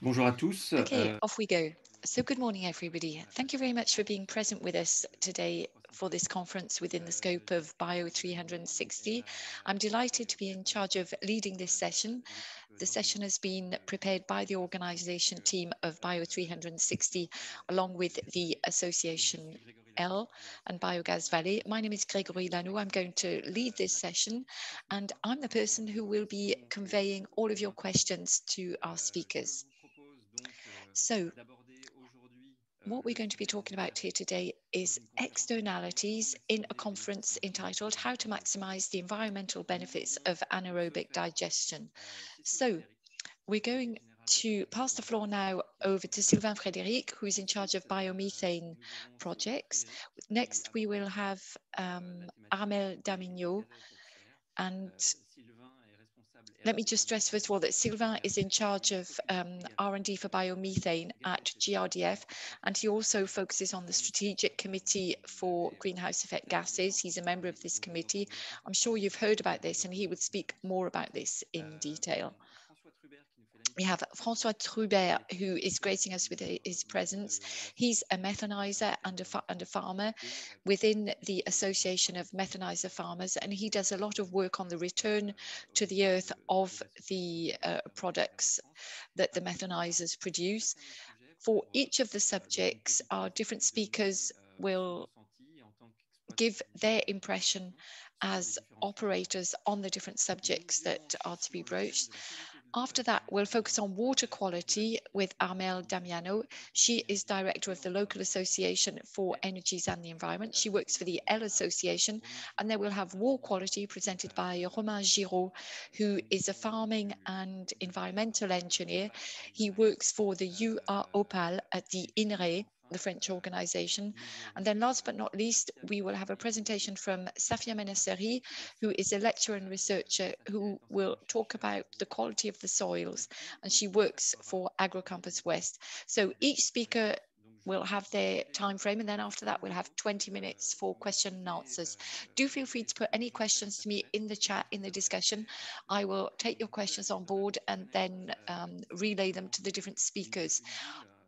Bonjour à tous. Okay, off we go. So good morning, everybody. Thank you very much for being present with us today for this conference within the scope of Bio360. I'm delighted to be in charge of leading this session. The session has been prepared by the organisation team of Bio360, along with the Association L and Biogas Valley. My name is Gregory Lanoue. I'm going to lead this session, and I'm the person who will be conveying all of your questions to our speakers. So, what we're going to be talking about here today is externalities in a conference entitled How to Maximize the Environmental Benefits of Anaerobic Digestion. So we're going to pass the floor now over to Sylvain Frédéric, who is in charge of biomethane projects. Next, we will have Armelle Damiano, and let me just stress first of all that Sylvain is in charge of R&D for biomethane at GRDF, and he also focuses on the Strategic Committee for Greenhouse Effect Gases. He's a member of this committee. I'm sure you've heard about this, and he would speak more about this in detail. We have François Trubert, who is gracing us with his presence. He's a methanizer and a farmer within the Association of Methanizer Farmers, and he does a lot of work on the return to the earth of the products that the methanizers produce. For each of the subjects, our different speakers will give their impression as operators on the different subjects that are to be broached. After that, we'll focus on water quality with Armelle Damiano. She is director of the local association for energies and the environment. She works for the L Association. And then we'll have water quality presented by Romain Girault, who is a farming and environmental engineer. He works for the UR Opal at the INRAE, the French organization. And then last but not least, we will have a presentation from Safya Menasseri, who is a lecturer and researcher who will talk about the quality of the soils, and she works for Agrocampus Ouest. So each speaker will have their time frame, and then after that we'll have 20 minutes for question and answers. Do feel free to put any questions to me in the chat, in the discussion. I will take your questions on board and then relay them to the different speakers.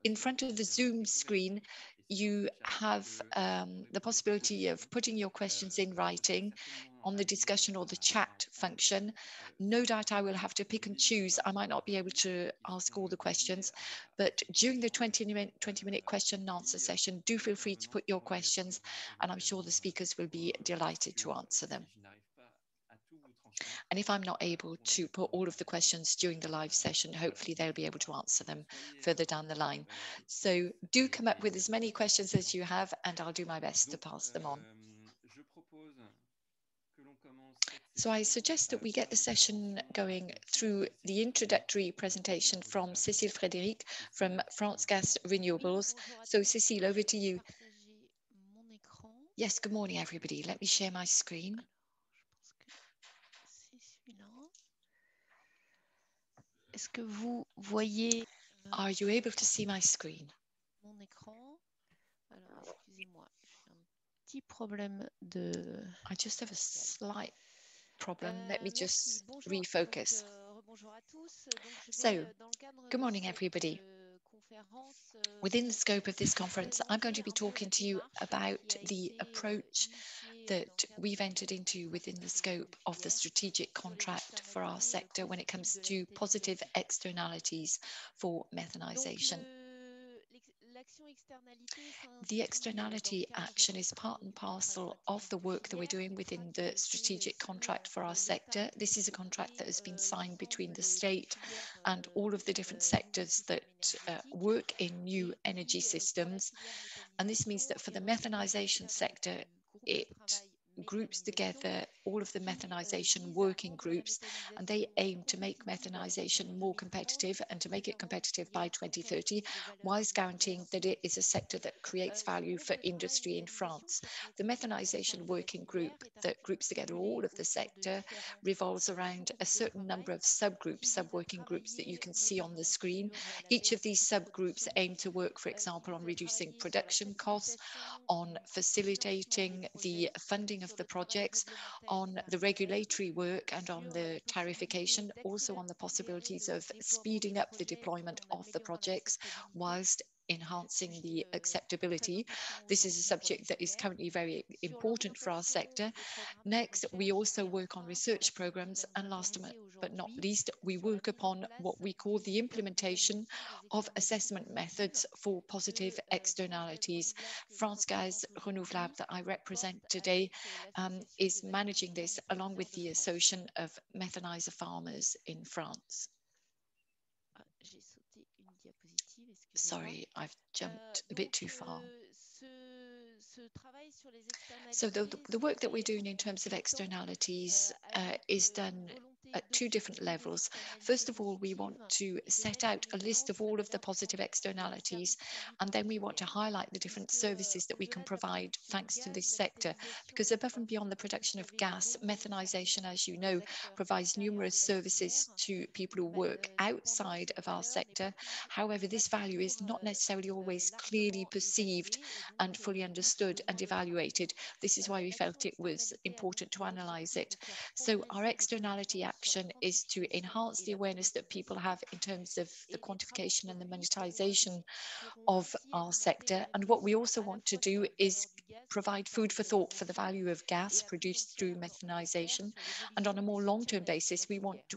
In front of the Zoom screen, you have the possibility of putting your questions in writing on the discussion or the chat function. No doubt I will have to pick and choose. I might not be able to ask all the questions, but during the 20-minute question and answer session, do feel free to put your questions, and I'm sure the speakers will be delighted to answer them. And if I'm not able to put all of the questions during the live session, hopefully they'll be able to answer them further down the line. So do come up with as many questions as you have, and I'll do my best to pass them on. So I suggest that we get the session going through the introductory presentation from Cécile Frédéricq from France Gaz Renouvelables. So Cécile, over to you. Yes, good morning, everybody. Let me share my screen. Est-ce que vous voyez, are you able to see my screen? Mon écran. Alors, excusez-moi, j'ai un petit problème de... I just have a slight problem. Let me just refocus. So, good morning, everybody. Within the scope of this conference, I'm going to be talking to you about the approach that we've entered into within the scope of the strategic contract for our sector when it comes to positive externalities for methanization. The externality action is part and parcel of the work that we're doing within the strategic contract for our sector. This is a contract that has been signed between the state and all of the different sectors that work in new energy systems. And this means that for the methanization sector, it groups together all of the methanization working groups, and they aim to make methanization more competitive and to make it competitive by 2030, whilst guaranteeing that it is a sector that creates value for industry in France. The methanization working group that groups together all of the sector revolves around a certain number of subgroups, sub-working groups that you can see on the screen. Each of these subgroups aim to work, for example, on reducing production costs, on facilitating the funding of of the projects, on the regulatory work and on the tarification, also on the possibilities of speeding up the deployment of the projects whilst enhancing the acceptability. This is a subject that is currently very important for our sector. Next, we also work on research programs, and last but not least, we work upon what we call the implementation of assessment methods for positive externalities. France Gaz Renouvelables, that I represent today, is managing this along with the Association of Methanizer Farmers in France. Sorry, I've jumped a bit too far. So the work that we're doing in terms of externalities is done at two different levels. First of all, we want to set out a list of all of the positive externalities, and then we want to highlight the different services that we can provide thanks to this sector, because above and beyond the production of gas, methanisation, as you know, provides numerous services to people who work outside of our sector. However, this value is not necessarily always clearly perceived and fully understood and evaluated. This is why we felt it was important to analyse it. So our externality action is to enhance the awareness that people have in terms of the quantification and the monetization of our sector. And what we also want to do is provide food for thought for the value of gas produced through methanization. And on a more long-term basis,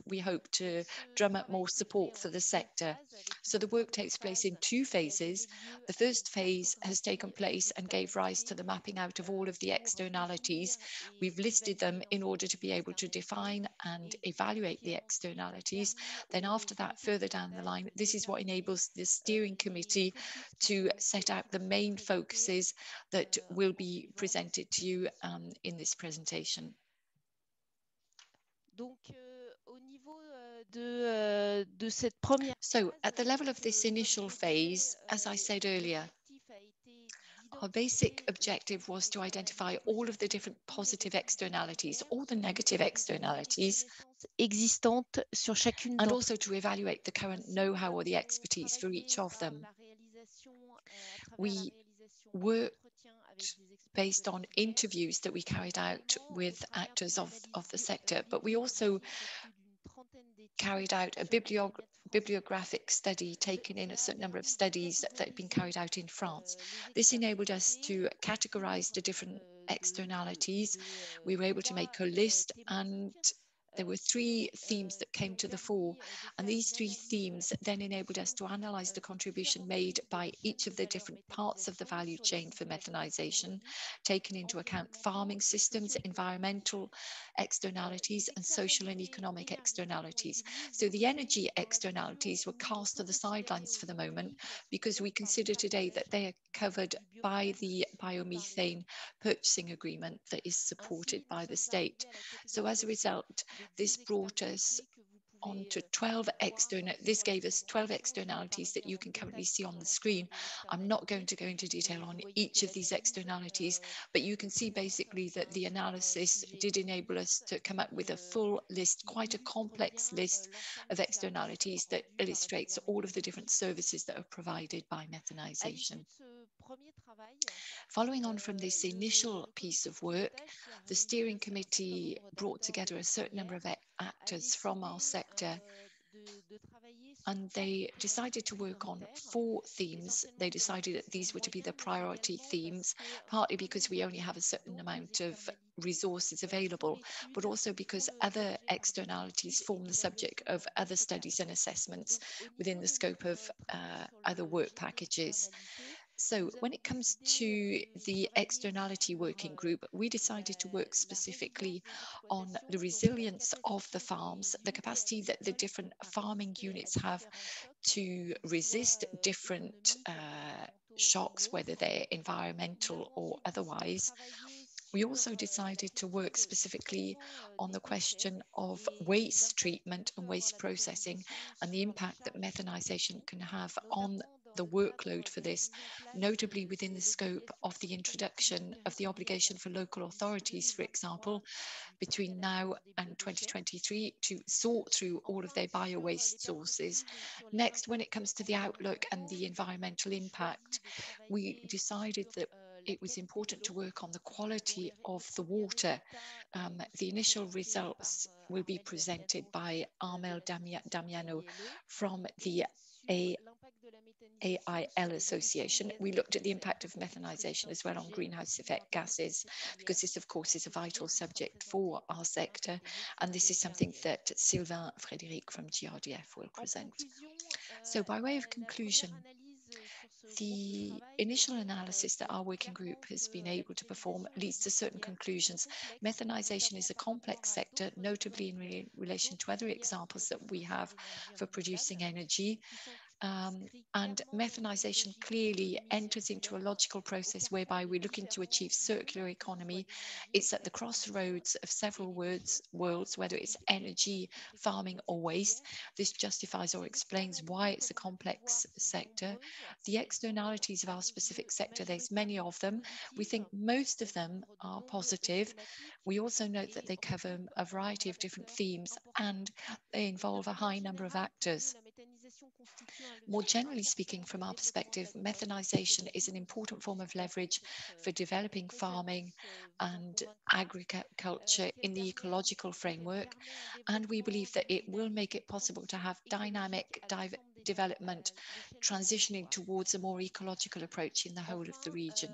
we hope to drum up more support for the sector. So the work takes place in two phases. The first phase has taken place and gave rise to the mapping out of all of the externalities. We've listed them in order to be able to define and evaluate the externalities. Then after that, further down the line, this is what enables the steering committee to set out the main focuses that will be presented to you in this presentation. So at the level of this initial phase, as I said earlier, our basic objective was to identify all of the different positive externalities, all the negative externalities, and also to evaluate the current know-how or the expertise for each of them. We worked based on interviews that we carried out with actors of the sector, but we also carried out a bibliographic study, taken in a certain number of studies that had been carried out in France. This enabled us to categorize the different externalities. We were able to make a list, and there were three themes that came to the fore, and these three themes then enabled us to analyse the contribution made by each of the different parts of the value chain for methanisation, taking into account farming systems, environmental externalities, and social and economic externalities. So the energy externalities were cast to the sidelines for the moment, because we consider today that they are covered by the biomethane purchasing agreement that is supported by the state. So as a result, this brought us on to 12 external. This gave us 12 externalities that you can currently see on the screen. I'm not going to go into detail on each of these externalities, but you can see basically that the analysis did enable us to come up with a full list, quite a complex list of externalities that illustrates all of the different services that are provided by methanisation. Following on from this initial piece of work, the steering committee brought together a certain number of actors from our sector, and they decided to work on four themes. They decided that these were to be the priority themes, partly because we only have a certain amount of resources available, but also because other externalities form the subject of other studies and assessments within the scope of other work packages. So when it comes to the externality working group, we decided to work specifically on the resilience of the farms, the capacity that the different farming units have to resist different shocks, whether they're environmental or otherwise. We also decided to work specifically on the question of waste treatment and waste processing and the impact that methanisation can have on the workload for this, notably within the scope of the introduction of the obligation for local authorities, for example, between now and 2023 to sort through all of their bio-waste sources. Next, when it comes to the outlook and the environmental impact, we decided that it was important to work on the quality of the water. The initial results will be presented by Armelle Damiano from the AILE Association. We looked at the impact of methanization as well on greenhouse effect gases, because this, of course, is a vital subject for our sector. And this is something that Sylvain Frédéric from GRDF will present. So by way of conclusion, the initial analysis that our working group has been able to perform leads to certain conclusions. Methanization is a complex sector, notably in relation to other examples that we have for producing energy. And methanization clearly enters into a logical process whereby we're looking to achieve circular economy. It's at the crossroads of several worlds, whether it's energy, farming or waste. This justifies or explains why it's a complex sector. The externalities of our specific sector, there's many of them. We think most of them are positive. We also note that they cover a variety of different themes and they involve a high number of actors. More generally speaking, from our perspective, methanization is an important form of leverage for developing farming and agriculture in the ecological framework, and we believe that it will make it possible to have dynamic development transitioning towards a more ecological approach in the whole of the region.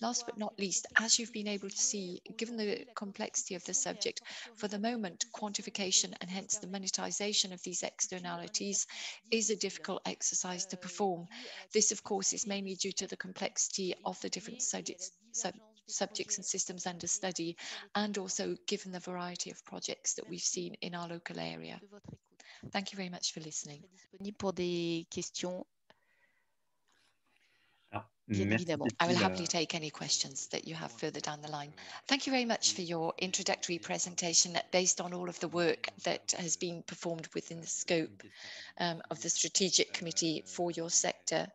Last but not least, as you've been able to see, given the complexity of the subject, for the moment, quantification and hence the monetization of these externalities is a difficult exercise to perform. This, of course, is mainly due to the complexity of the different subjects and systems under study, and also given the variety of projects that we've seen in our local area. Thank you very much for listening. I will happily take any questions that you have further down the line. Thank you very much for your introductory presentation based on all of the work that has been performed within the scope of the Strategic Committee for your sector.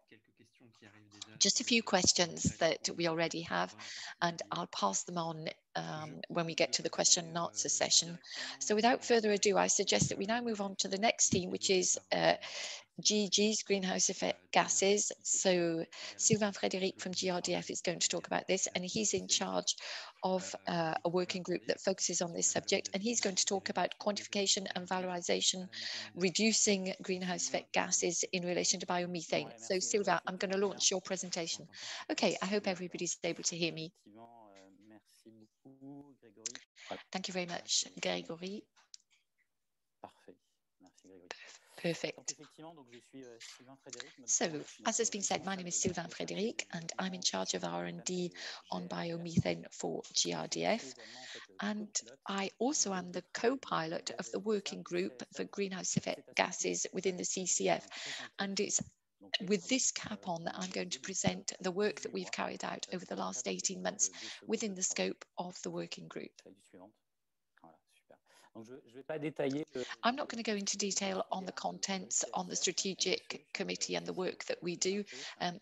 Just a few questions that we already have, and I'll pass them on when we get to the question and answer session. So without further ado, I suggest that we now move on to the next theme, which is GEGs, greenhouse effect gases. So Sylvain Frédéric from GRDF is going to talk about this, and he's in charge of a working group that focuses on this subject, and he's going to talk about quantification and valorization, reducing greenhouse effect gases in relation to biomethane. So Sylvain, I'm going to launch your presentation. Okay, I hope everybody's able to hear me. Thank you very much, Gregory. Perfect. So, as has been said, my name is Sylvain Frédéric, and I'm in charge of R&D on biomethane for GRDF. And I also am the co-pilot of the working group for greenhouse effect gases within the CCF, and it's with this cap on that I'm going to present the work that we've carried out over the last 18 months within the scope of the working group. I'm not going to go into detail on the contents on the Strategic Committee and the work that we do.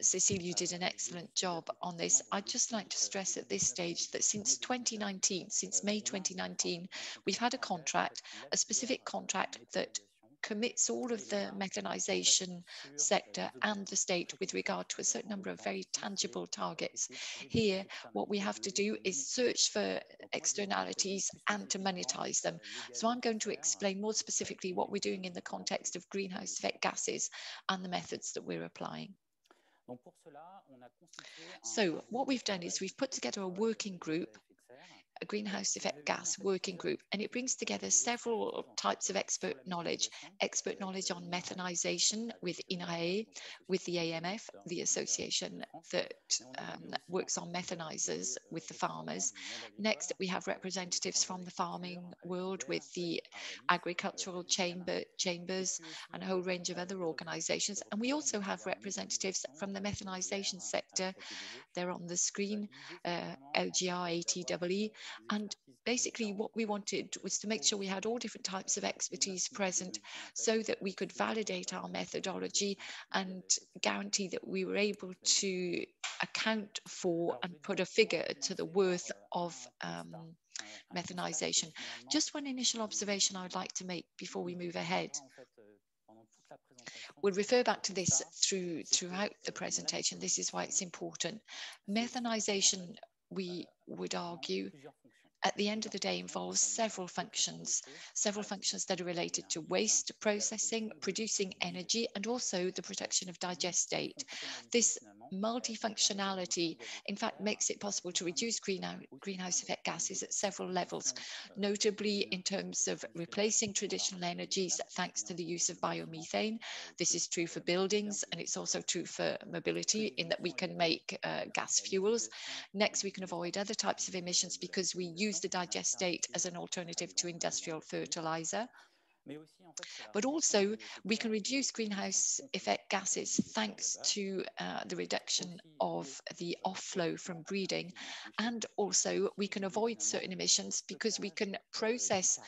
Cécile, you did an excellent job on this. I'd just like to stress at this stage that since 2019, since May 2019, we've had a contract, a specific contract that commits all of the methanization sector and the state with regard to a certain number of very tangible targets. Here, what we have to do is search for externalities and to monetize them. So I'm going to explain more specifically what we're doing in the context of greenhouse effect gases and the methods that we're applying. So what we've done is we've put together a working group, a greenhouse effect gas working group, and it brings together several types of expert knowledge on methanization with INRAE, with the AMF, the association that works on methanizers with the farmers. Next, we have representatives from the farming world with the agricultural chambers and a whole range of other organizations. And we also have representatives from the methanization sector. They're on the screen, LGRATWE. And basically what we wanted was to make sure we had all different types of expertise present so that we could validate our methodology and guarantee that we were able to account for and put a figure to the worth of methanization. Just one initial observation I would like to make before we move ahead. We'll refer back to this throughout the presentation. This is why it's important. Methanization, we would argue, at the end of the day, involves several functions that are related to waste processing, producing energy, and also the production of digestate. This multifunctionality, in fact, makes it possible to reduce greenhouse effect gases at several levels, notably in terms of replacing traditional energies thanks to the use of biomethane. This is true for buildings, and it's also true for mobility in that we can make gas fuels. Next, we can avoid other types of emissions because we use the digestate as an alternative to industrial fertilizer. But also, we can reduce greenhouse effect gases thanks to the reduction of the offlow from breeding. And also, we can avoid certain emissions because we can process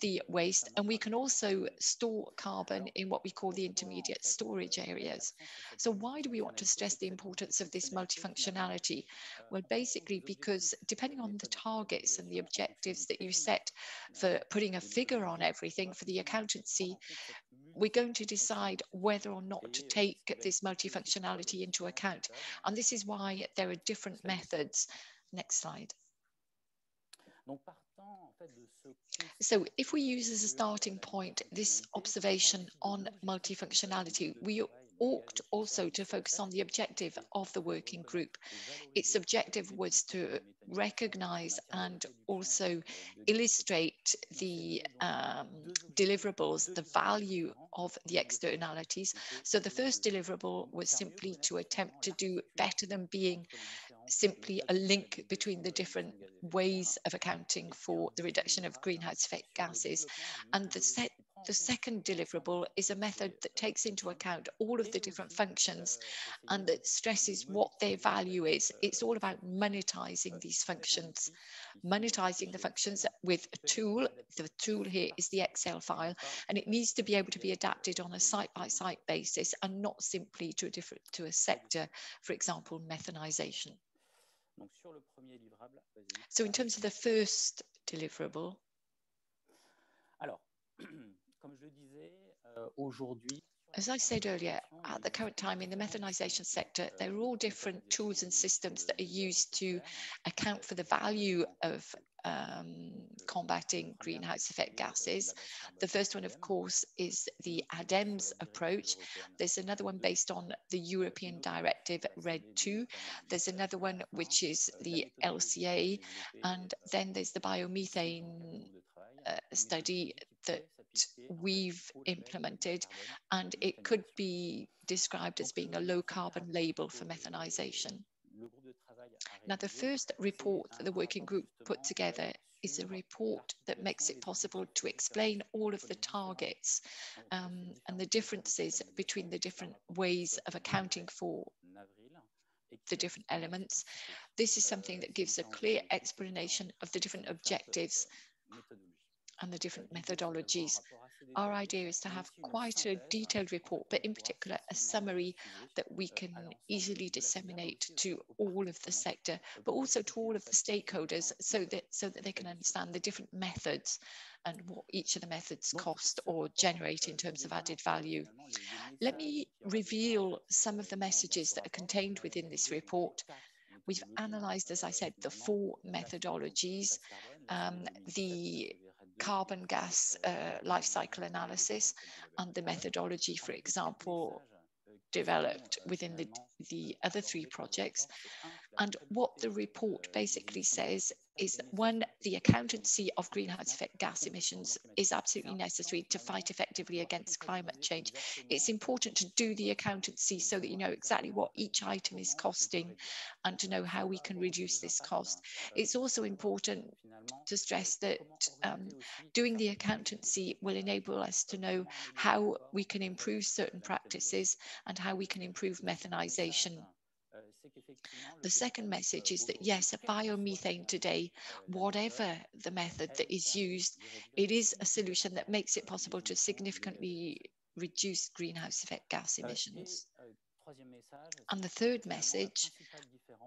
the waste, and we can also store carbon in what we call the intermediate storage areas. So why do we want to stress the importance of this multifunctionality? Well, basically, because depending on the targets and the objectives that you set for putting a figure on everything for the accountancy, we're going to decide whether or not to take this multifunctionality into account. And this is why there are different methods. Next slide. So if we use as a starting point this observation on multifunctionality, we ought also to focus on the objective of the working group. Its objective was to recognize and also illustrate the deliverables, the value of the externalities. So the first deliverable was simply to attempt to do better than being simply a link between the different ways of accounting for the reduction of greenhouse effect gases. And the second deliverable is a method that takes into account all of the different functions and that stresses what their value is. It's all about monetizing these functions, monetizing the functions with a tool. The tool here is the Excel file, and it needs to be able to be adapted on a site-by-site basis and not simply to a sector, for example, methanization. So in terms of the first deliverable, as I said earlier, at the current time in the methanization sector, there are all different tools and systems that are used to account for the value of combating greenhouse effect gases. The first one, of course, is the ADEMS approach. There's another one based on the European Directive RED II. There's another one which is the LCA, and then there's the biomethane study that we've implemented, and it could be described as being a low carbon label for methanization. Now, the first report that the working group put together is a report that makes it possible to explain all of the targets and the differences between the different ways of accounting for the different elements. This is something that gives a clear explanation of the different objectives and the different methodologies. Our idea is to have quite a detailed report, but in particular a summary that we can easily disseminate to all of the sector, but also to all of the stakeholders, so that they can understand the different methods and what each of the methods cost or generate in terms of added value. Let me reveal some of the messages that are contained within this report. We've analysed, as I said, the four methodologies, the carbon gas life cycle analysis, and the methodology, for example, developed within the other three projects. And what the report basically says is that, one, the accountancy of greenhouse effect gas emissions is absolutely necessary to fight effectively against climate change. It's important to do the accountancy so that you know exactly what each item is costing and to know how we can reduce this cost. It's also important to stress that doing the accountancy will enable us to know how we can improve certain practices and how we can improve methanization. The second message is that, yes, biomethane today, whatever the method that is used, it is a solution that makes it possible to significantly reduce greenhouse effect gas emissions. And the third message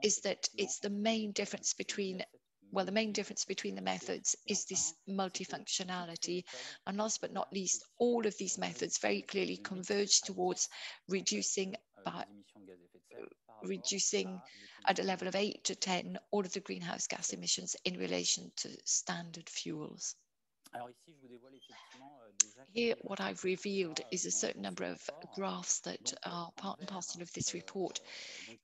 is that it's the main difference between Well, the main difference between the methods is this multifunctionality. And last but not least, all of these methods very clearly converge towards reducing at a level of 8 to 10 all of the greenhouse gas emissions in relation to standard fuels. Here, what I've revealed is a certain number of graphs that are part and parcel of this report.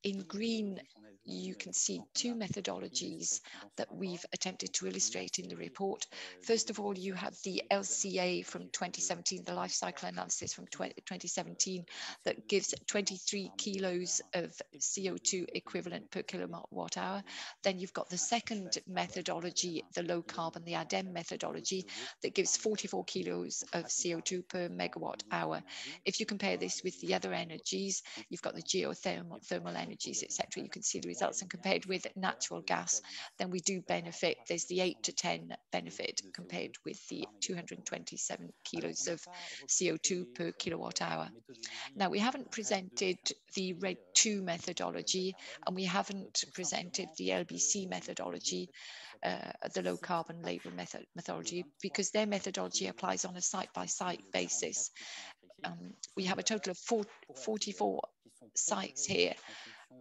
In green, you can see two methodologies that we've attempted to illustrate in the report. First of all, you have the LCA from 2017, the life cycle analysis from 2017, that gives 23 kilos of CO2 equivalent per kilowatt hour. Then you've got the second methodology, the low carbon, the ADEME methodology, that gives 44 kilos of CO2 per megawatt hour. If you compare this with the other energies, you've got the geothermal energies, etc., you can see the results. And compared with natural gas, then we do benefit. There's the 8 to 10 benefit compared with the 227 kilos of CO2 per kilowatt hour. Now, we haven't presented the RED II methodology, and we haven't presented the LBC methodology, the low carbon label methodology, because their methodology applies on a site-by-site basis. We have a total of 44 sites here,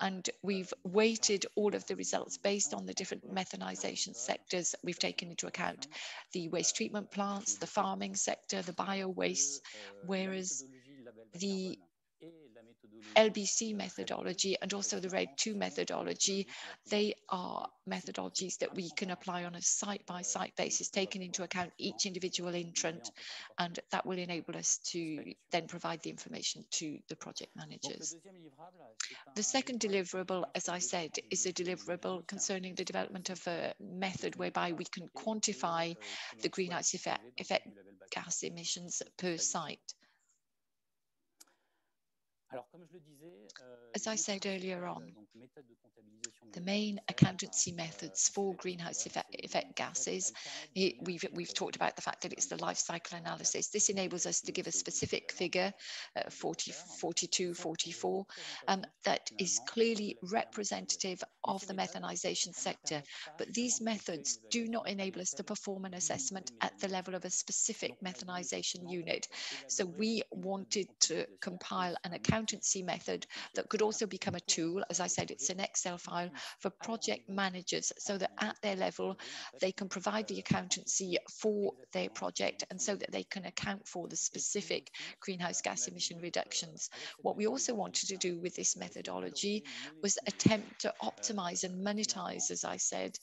and we've weighted all of the results based on the different methanization sectors. We've taken into account the waste treatment plants, the farming sector, the bio-waste, whereas the LBC methodology and also the RED II methodology, they are methodologies that we can apply on a site-by-site basis, taking into account each individual entrant, and that will enable us to then provide the information to the project managers. The second deliverable, as I said, is a deliverable concerning the development of a method whereby we can quantify the greenhouse effect gas emissions per site. As I said earlier on, the main accountancy methods for greenhouse effect gases, we've talked about the fact that it's the life cycle analysis. This enables us to give a specific figure, 40, 42, 44, that is clearly representative of the methanization sector. But these methods do not enable us to perform an assessment at the level of a specific methanization unit. So we wanted to compile an accountancy method that could also become a tool. As I said, it's an Excel file for project managers, so that at their level they can provide the accountancy for their project, and so that they can account for the specific greenhouse gas emission reductions. What we also wanted to do with this methodology was attempt to optimize and monetize, as I said,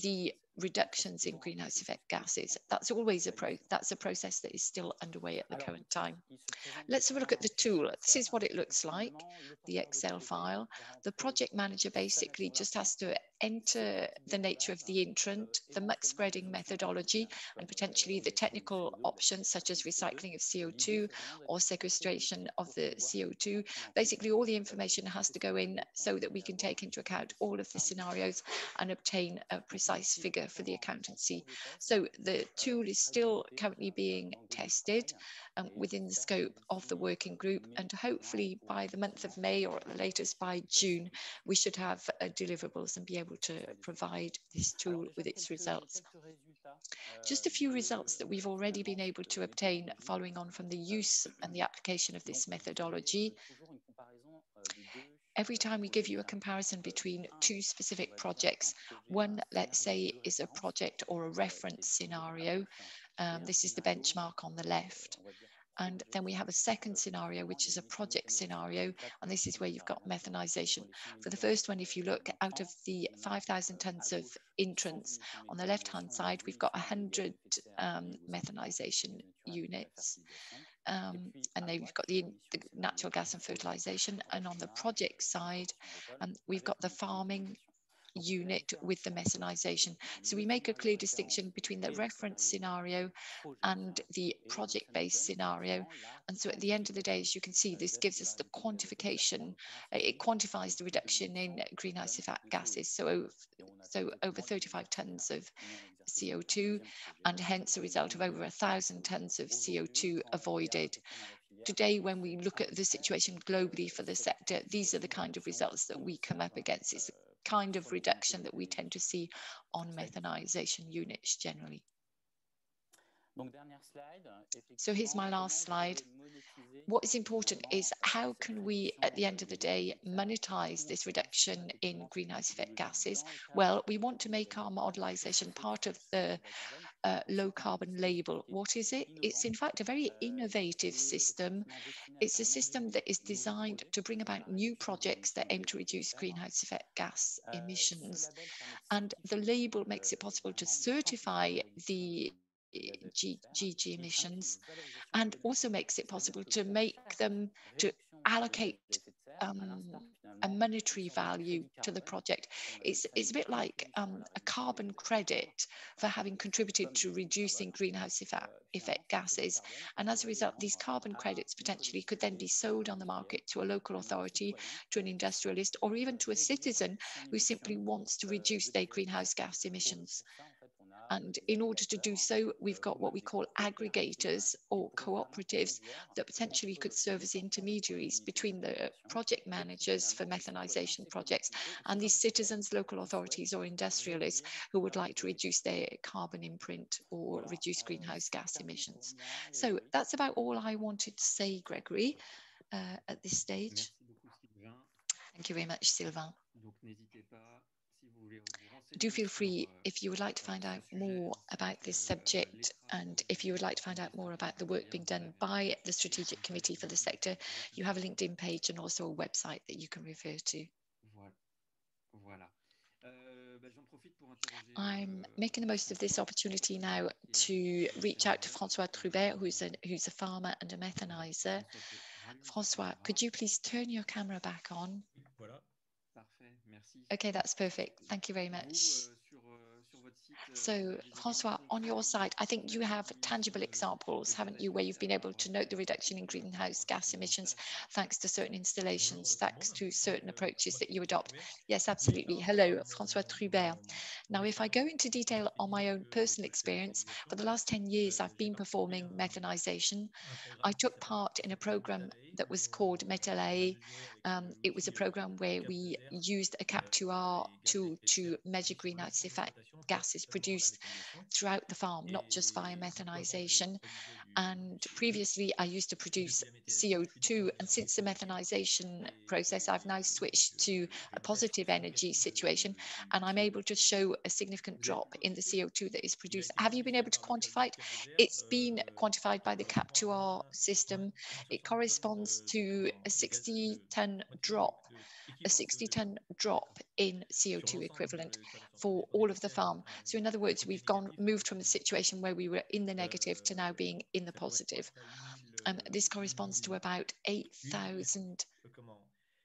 the reductions in greenhouse effect gases. That's always a process that is still underway at the current time. Let's have a look at the tool. This is what it looks like, the Excel file. The project manager basically just has to enter the nature of the entrant, the muck spreading methodology, and potentially the technical options such as recycling of CO2 or sequestration of the CO2. Basically, all the information has to go in so that we can take into account all of the scenarios and obtain a precise figure for the accountancy. So the tool is still currently being tested within the scope of the working group, and hopefully by the month of May, or at the latest by June, we should have deliverables and be able to provide this tool with its results. Just a few results that we've already been able to obtain following on from the use and the application of this methodology. Every time we give you a comparison between two specific projects, one, let's say, is a project or a reference scenario. This is the benchmark on the left. And then we have a second scenario, which is a project scenario, and this is where you've got methanization. For the first one, if you look out of the 5,000 tons of entrants on the left-hand side, we've got 100 methanization units. And then we've got the natural gas and fertilization. And on the project side, we've got the farming unit with the methanization. So we make a clear distinction between the reference scenario and the project-based scenario. And so at the end of the day, as you can see, this gives us the quantification. It quantifies the reduction in greenhouse effect gases. So over 35 tons of CO2, and hence a result of over 1,000 tons of CO2 avoided. today, when we look at the situation globally for the sector, these are the kind of results that we come up against. It's the kind of reduction that we tend to see on methanization units generally. So here's my last slide. What is important is how can we, at the end of the day, monetize this reduction in greenhouse effect gases? Well, we want to make our modelization part of the low carbon label. What is it? It's in fact a very innovative system. It's a system that is designed to bring about new projects that aim to reduce greenhouse effect gas emissions. And the label makes it possible to certify the GG emissions, and also makes it possible to make them, to allocate a monetary value to the project. It's a bit like a carbon credit for having contributed to reducing greenhouse effect gases. And as a result, these carbon credits potentially could then be sold on the market to a local authority, to an industrialist, or even to a citizen who simply wants to reduce their greenhouse gas emissions. And in order to do so, we've got what we call aggregators or cooperatives that potentially could serve as intermediaries between the project managers for methanization projects and these citizens, local authorities or industrialists who would like to reduce their carbon imprint or reduce greenhouse gas emissions. So that's about all I wanted to say, Gregory, at this stage. Thank you very much, Sylvain. Do feel free if you would like to find out more about this subject, and if you would like to find out more about the work being done by the Strategic Committee for the sector, you have a LinkedIn page and also a website that you can refer to. I'm making the most of this opportunity now to reach out to François Trubert, who's a farmer and a methanizer. François, could you please turn your camera back on? Okay, that's perfect. Thank you very much. So, François, on your site, I think you have tangible examples, haven't you, where you've been able to note the reduction in greenhouse gas emissions thanks to certain installations, thanks to certain approaches that you adopt. Yes, absolutely. Hello, François Trubert. Now, if I go into detail on my own personal experience, for the last 10 years, I've been performing methanization. I took part in a program that was called Metal A. It was a program where we used a CAP2R tool to measure greenhouse effect gases produced throughout the farm, not just via methanization. And previously I used to produce CO2, and since the methanization process, I've now switched to a positive energy situation, and I'm able to show a significant drop in the CO2 that is produced. Have you been able to quantify it? It's been quantified by the CAP2R system. It corresponds to a 60-ton drop. A 60-ton drop in CO2 equivalent for all of the farm. So in other words, we've moved from a situation where we were in the negative to now being in the positive. This corresponds to about 8,000,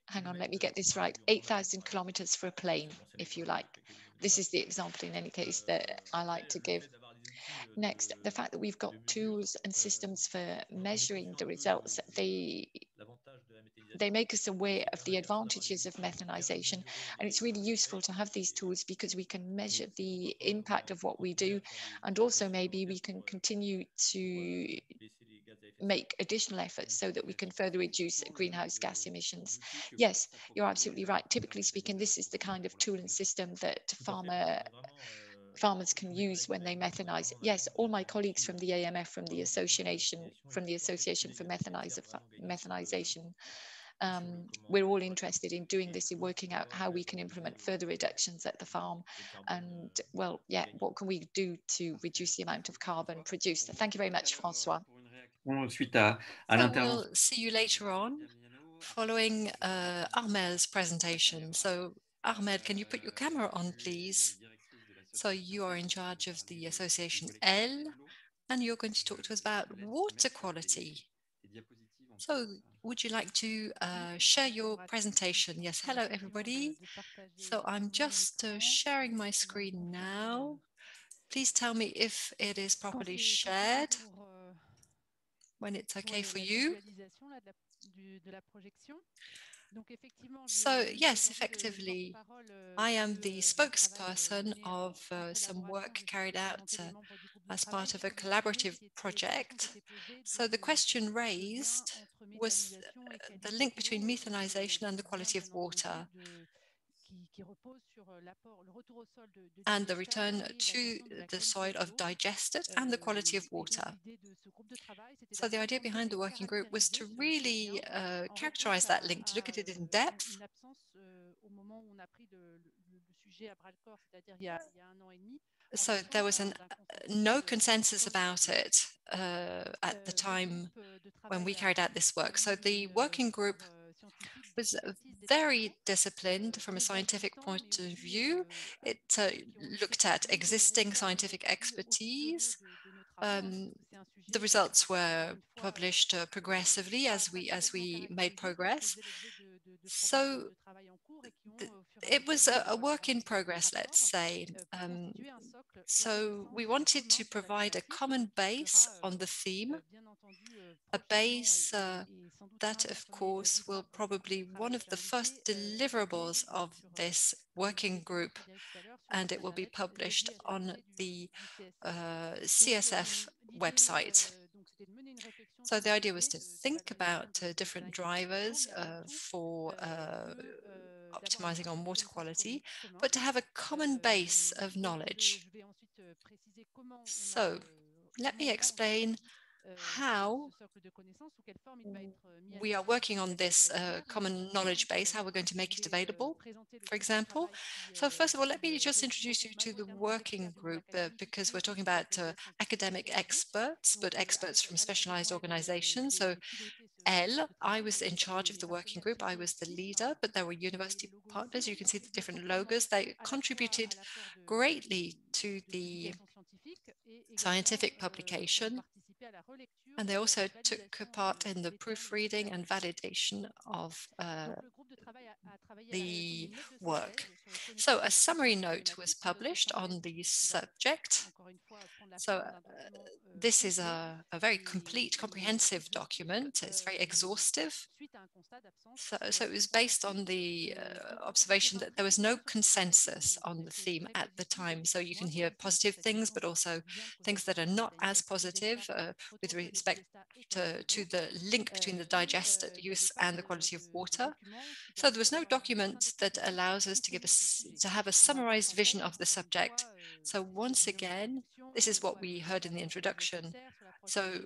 hang on, let me get this right, 8,000 kilometers for a plane, if you like. This is the example in any case that I like to give. Next, the fact that we've got tools and systems for measuring the results, they make us aware of the advantages of methanization, and it's really useful to have these tools because we can measure the impact of what we do, and also maybe we can continue to make additional efforts so that we can further reduce greenhouse gas emissions. Yes, you're absolutely right. Typically speaking, this is the kind of tool and system that farmers can use when they methanize. Yes, all my colleagues from the AMF, from the Association for Methanization, we're all interested in doing this, in working out how we can implement further reductions at the farm, and well, yeah, what can we do to reduce the amount of carbon produced? Thank you very much, François. So we'll see you later on, following Armel's presentation. So, Armelle, can you put your camera on, please? So you are in charge of the Association L, and you're going to talk to us about water quality. So would you like to share your presentation? Yes, hello everybody. So I'm just sharing my screen now. Please tell me if it is properly shared, when it's okay for you. So, yes, effectively, I am the spokesperson of some work carried out as part of a collaborative project. So the question raised was the link between methanization and the quality of water and the return to the soil of digested and the quality of water. So the idea behind the working group was to really characterize that link, to look at it in depth. So there was no consensus about it at the time when we carried out this work. So the working group was very disciplined from a scientific point of view. It looked at existing scientific expertise. The results were published progressively as we made progress. So it was a work in progress, let's say. So we wanted to provide a common base on the theme, a base that, of course, will probably be one of the first deliverables of this working group, and it will be published on the CSF website. So the idea was to think about different drivers for optimizing on water quality, but to have a common base of knowledge. So let me explain how we are working on this common knowledge base, how we're going to make it available, for example. So first of all, let me just introduce you to the working group, because we're talking about academic experts, but experts from specialized organizations. So L, I was in charge of the working group, I was the leader, but there were university partners. You can see the different logos. They contributed greatly to the scientific publication, and they also took part in the proofreading and validation of the work. So a summary note was published on the subject. So this is a very complete, comprehensive document. It's very exhaustive. So it was based on the observation that there was no consensus on the theme at the time. So you can hear positive things, but also things that are not as positive with respect to the link between the digested use and the quality of water. So there was no document that allows us to have a summarized vision of the subject. So once again, this is what we heard in the introduction. So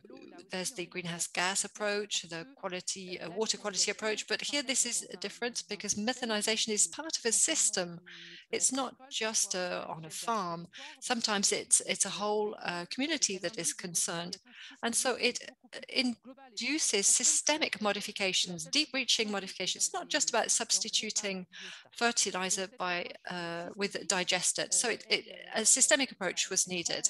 there's the greenhouse gas approach, the quality, water quality approach, but here this is a difference because methanization is part of a system. It's not just on a farm. Sometimes it's a whole community that is concerned. And so it induces systemic modifications, deep-reaching modifications. It's not just about substituting fertilizer with digested. So a systemic approach was needed.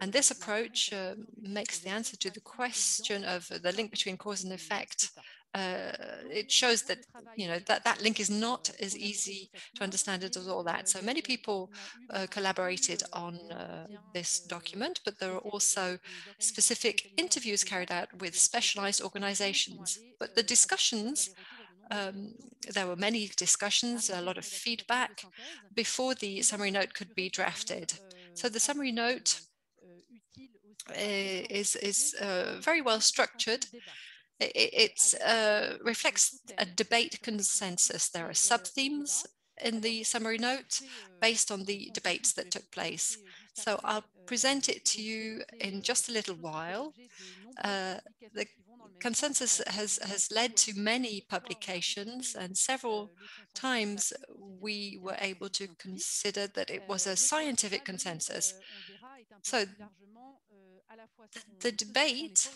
And this approach makes the answer to the question of the link between cause and effect. It shows that, you know, that link is not as easy to understand as all that. So many people collaborated on this document, but there are also specific interviews carried out with specialized organizations. But the discussions, there were many discussions, a lot of feedback before the summary note could be drafted. So the summary note is very well structured. It reflects a debate consensus. There are sub-themes in the summary note based on the debates that took place. So I'll present it to you in just a little while. The consensus has led to many publications, and several times we were able to consider that it was a scientific consensus. So the debate,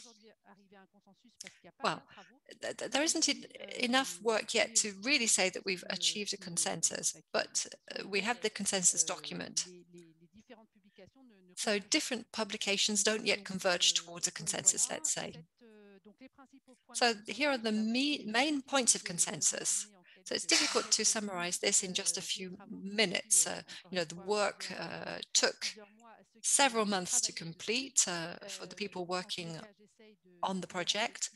well, there isn't enough work yet to really say that we've achieved a consensus, but we have the consensus document. So different publications don't yet converge towards a consensus, let's say. So here are the main points of consensus. So it's difficult to summarize this in just a few minutes. You know, the work took several months to complete for the people working on the project.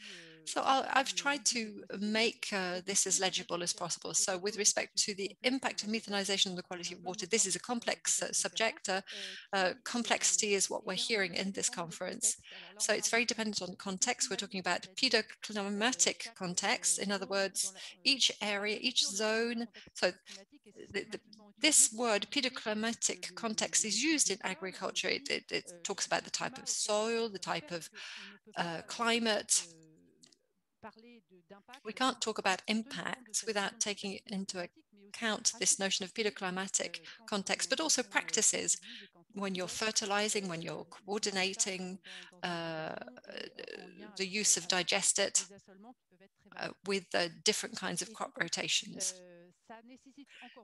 So I've tried to make this as legible as possible. So with respect to the impact of methanization on the quality of water, this is a complex subject. Complexity is what we're hearing in this conference. So it's very dependent on context. We're talking about pedoclimatic context. In other words, each area, each zone. So this word, pedoclimatic context, is used in agriculture. It talks about the type of soil, the type of climate. We can't talk about impacts without taking into account this notion of pedoclimatic context, but also practices. When you're fertilizing, when you're coordinating the use of digestate with different kinds of crop rotations.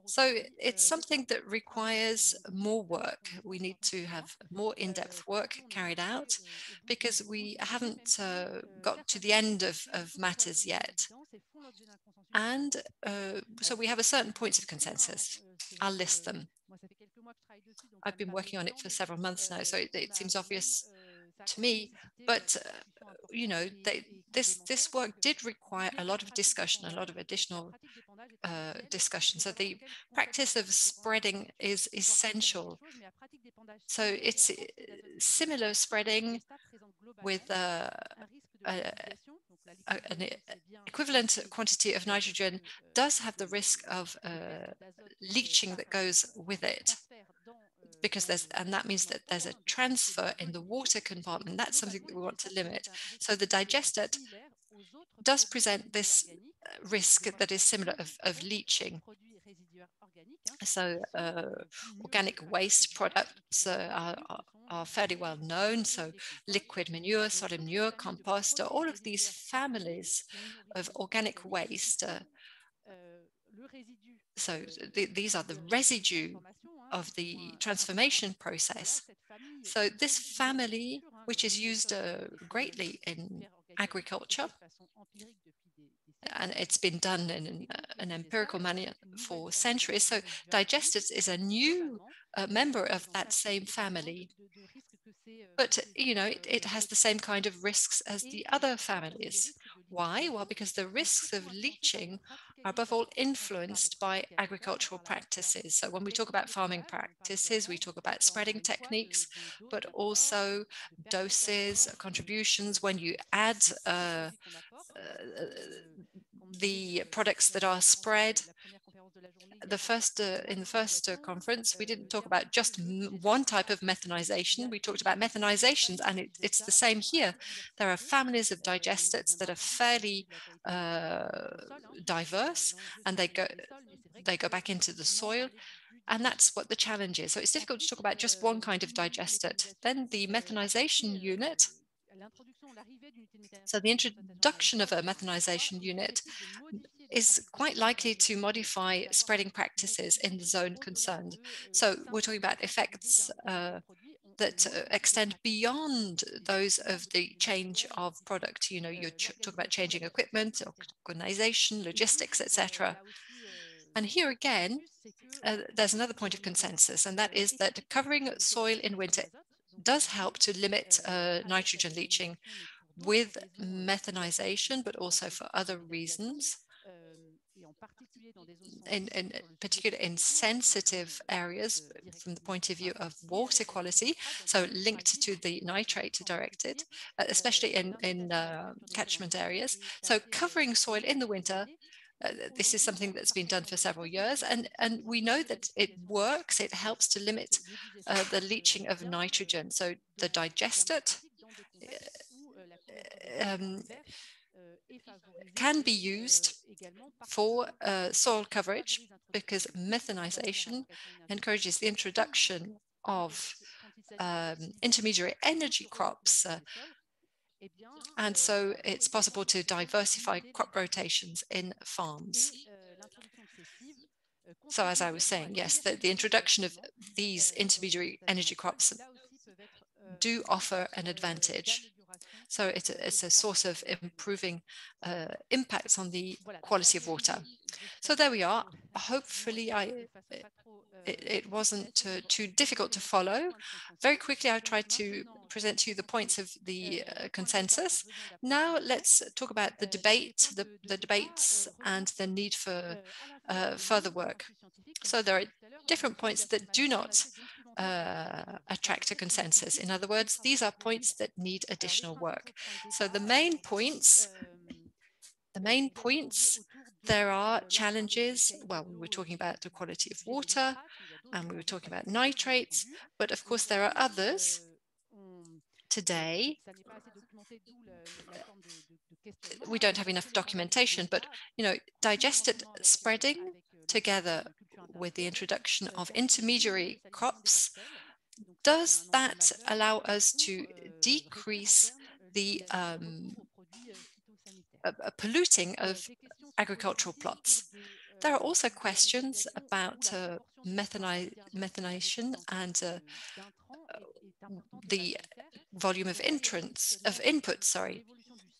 So it's something that requires more work. We need to have more in-depth work carried out because we haven't got to the end of matters yet. And so we have a certain points of consensus. I'll list them. I've been working on it for several months now, so it seems obvious to me, but you know, this work did require a lot of discussion, a lot of additional discussion. So the practice of spreading is essential. So it's similar spreading with an equivalent quantity of nitrogen does have the risk of leaching that goes with it. Because that means that there's a transfer in the water compartment. That's something that we want to limit. So the digestate does present this risk that is similar of leaching. So organic waste products are fairly well known. So liquid manure, solid manure, compost, all of these families of organic waste. So these are the residue of the transformation process. So this family, which is used greatly in agriculture, and it's been done in an empirical manner for centuries. So digestate is a new member of that same family, but you know, it has the same kind of risks as the other families. Why? Well, because the risks of leaching are above all influenced by agricultural practices. So when we talk about farming practices, we talk about spreading techniques, but also doses, contributions. When you add the products that are spread, in the first conference, we didn't talk about just one type of methanization. We talked about methanizations, and it's the same here. There are families of digestates that are fairly diverse, and they go back into the soil, and that's what the challenge is. So it's difficult to talk about just one kind of digestate. Then the methanization unit. So the introduction of a methanization unit is quite likely to modify spreading practices in the zone concerned. So we're talking about effects that extend beyond those of the change of product. You know, you're talking about changing equipment, organization, logistics, etc. And here again, there's another point of consensus, and that is that covering soil in winter does help to limit nitrogen leaching with methanization, but also for other reasons. In particular in sensitive areas from the point of view of water quality, so linked to the nitrate directive, especially in catchment areas. So covering soil in the winter, this is something that's been done for several years, and we know that it works. It helps to limit the leaching of nitrogen. So the digestate can be used for soil coverage because methanization encourages the introduction of intermediary energy crops. And so it's possible to diversify crop rotations in farms. So as I was saying, yes, the introduction of these intermediary energy crops do offer an advantage. So it's a source of improving impacts on the quality of water. So there we are. Hopefully, I it wasn't too difficult to follow. Very quickly, I tried to present to you the points of the consensus. Now let's talk about the debate, the debates and the need for further work. So there are different points that do not attract a consensus. In other words, these are points that need additional work. So the main points, there are challenges. Well, we were talking about the quality of water and we were talking about nitrates, but of course there are others. Today, we don't have enough documentation, but you know, digested spreading together with the introduction of intermediary crops, does that allow us to decrease the polluting of agricultural plots? There are also questions about methanation and the volume of inputs. Sorry.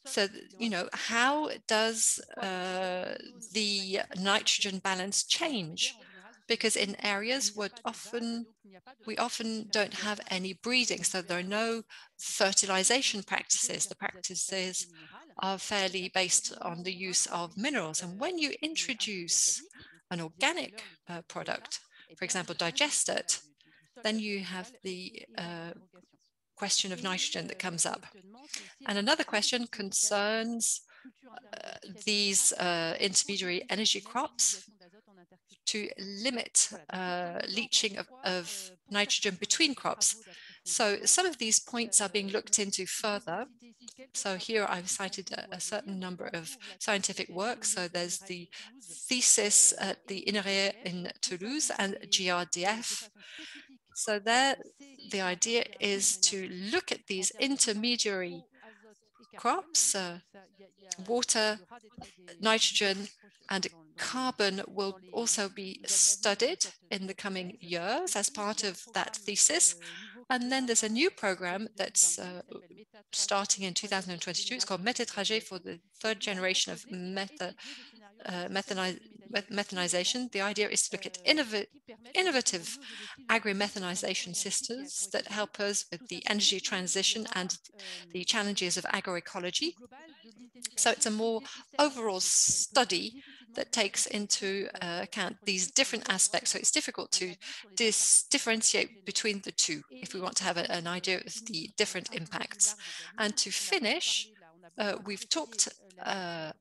So, you know, how does the nitrogen balance change? Because in areas where we often don't have any breeding, so there are no fertilization practices. The practices are fairly based on the use of minerals. And when you introduce an organic product, for example, digestate, then you have the question of nitrogen that comes up. And another question concerns these intermediary energy crops to limit leaching of nitrogen between crops. So some of these points are being looked into further. So here I've cited a certain number of scientific works. So there's the thesis at the INRAE in Toulouse and GRDF. So there, the idea is to look at these intermediary crops, water, nitrogen, and carbon will also be studied in the coming years as part of that thesis. And then there's a new program that's starting in 2022. It's called Metatrage for the third generation of methanization. The idea is to look at innovative agri-methanization systems that help us with the energy transition and the challenges of agroecology. So it's a more overall study that takes into account these different aspects. So it's difficult to differentiate between the two if we want to have an idea of the different impacts. And to finish, we've talked a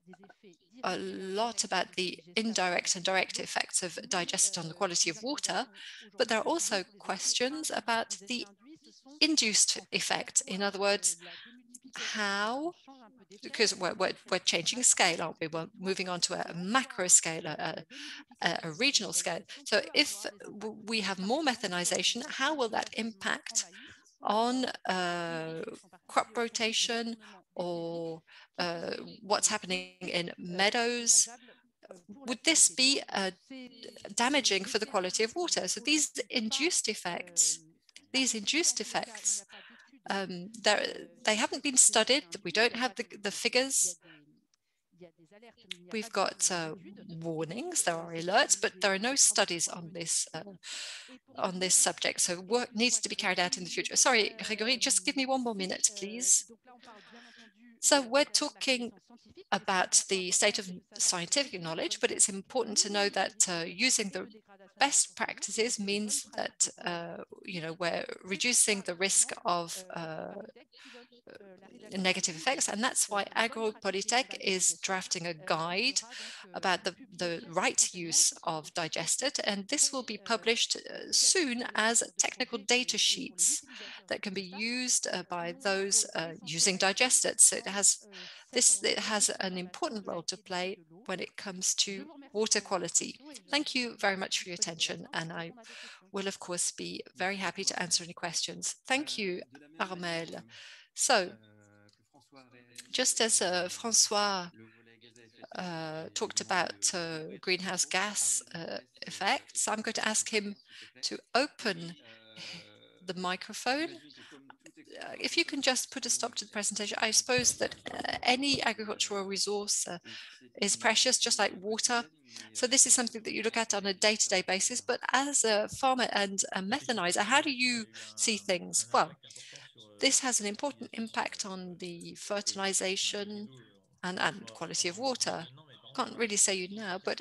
lot about the indirect and direct effects of digestate on the quality of water, but there are also questions about the induced effect. In other words, how, because we're changing scale, aren't we? We're moving on to a macro scale, a regional scale. So if we have more methanization, how will that impact on crop rotation or what's happening in meadows? Would this be damaging for the quality of water? So these induced effects, they haven't been studied. We don't have the figures. We've got warnings, there are alerts, but there are no studies on this subject. So work needs to be carried out in the future. Sorry, Gregory, just give me one more minute, please. So we're talking about the state of scientific knowledge, but it's important to know that using the best practices means that you know, we're reducing the risk of negative effects, and that's why AgroPolytech is drafting a guide about the right use of digestate, and this will be published soon as technical data sheets that can be used by those using digestate. So it has an important role to play when it comes to water quality. Thank you very much for your attention, and I will of course be very happy to answer any questions. Thank you, Armelle. So, just as François talked about greenhouse gas effects, I'm going to ask him to open the microphone. If you can just put a stop to the presentation. I suppose that any agricultural resource is precious, just like water. So this is something that you look at on a day-to-day basis, but as a farmer and a methanizer, how do you see things? Well, this has an important impact on the fertilization and quality of water. Can't really say you now, but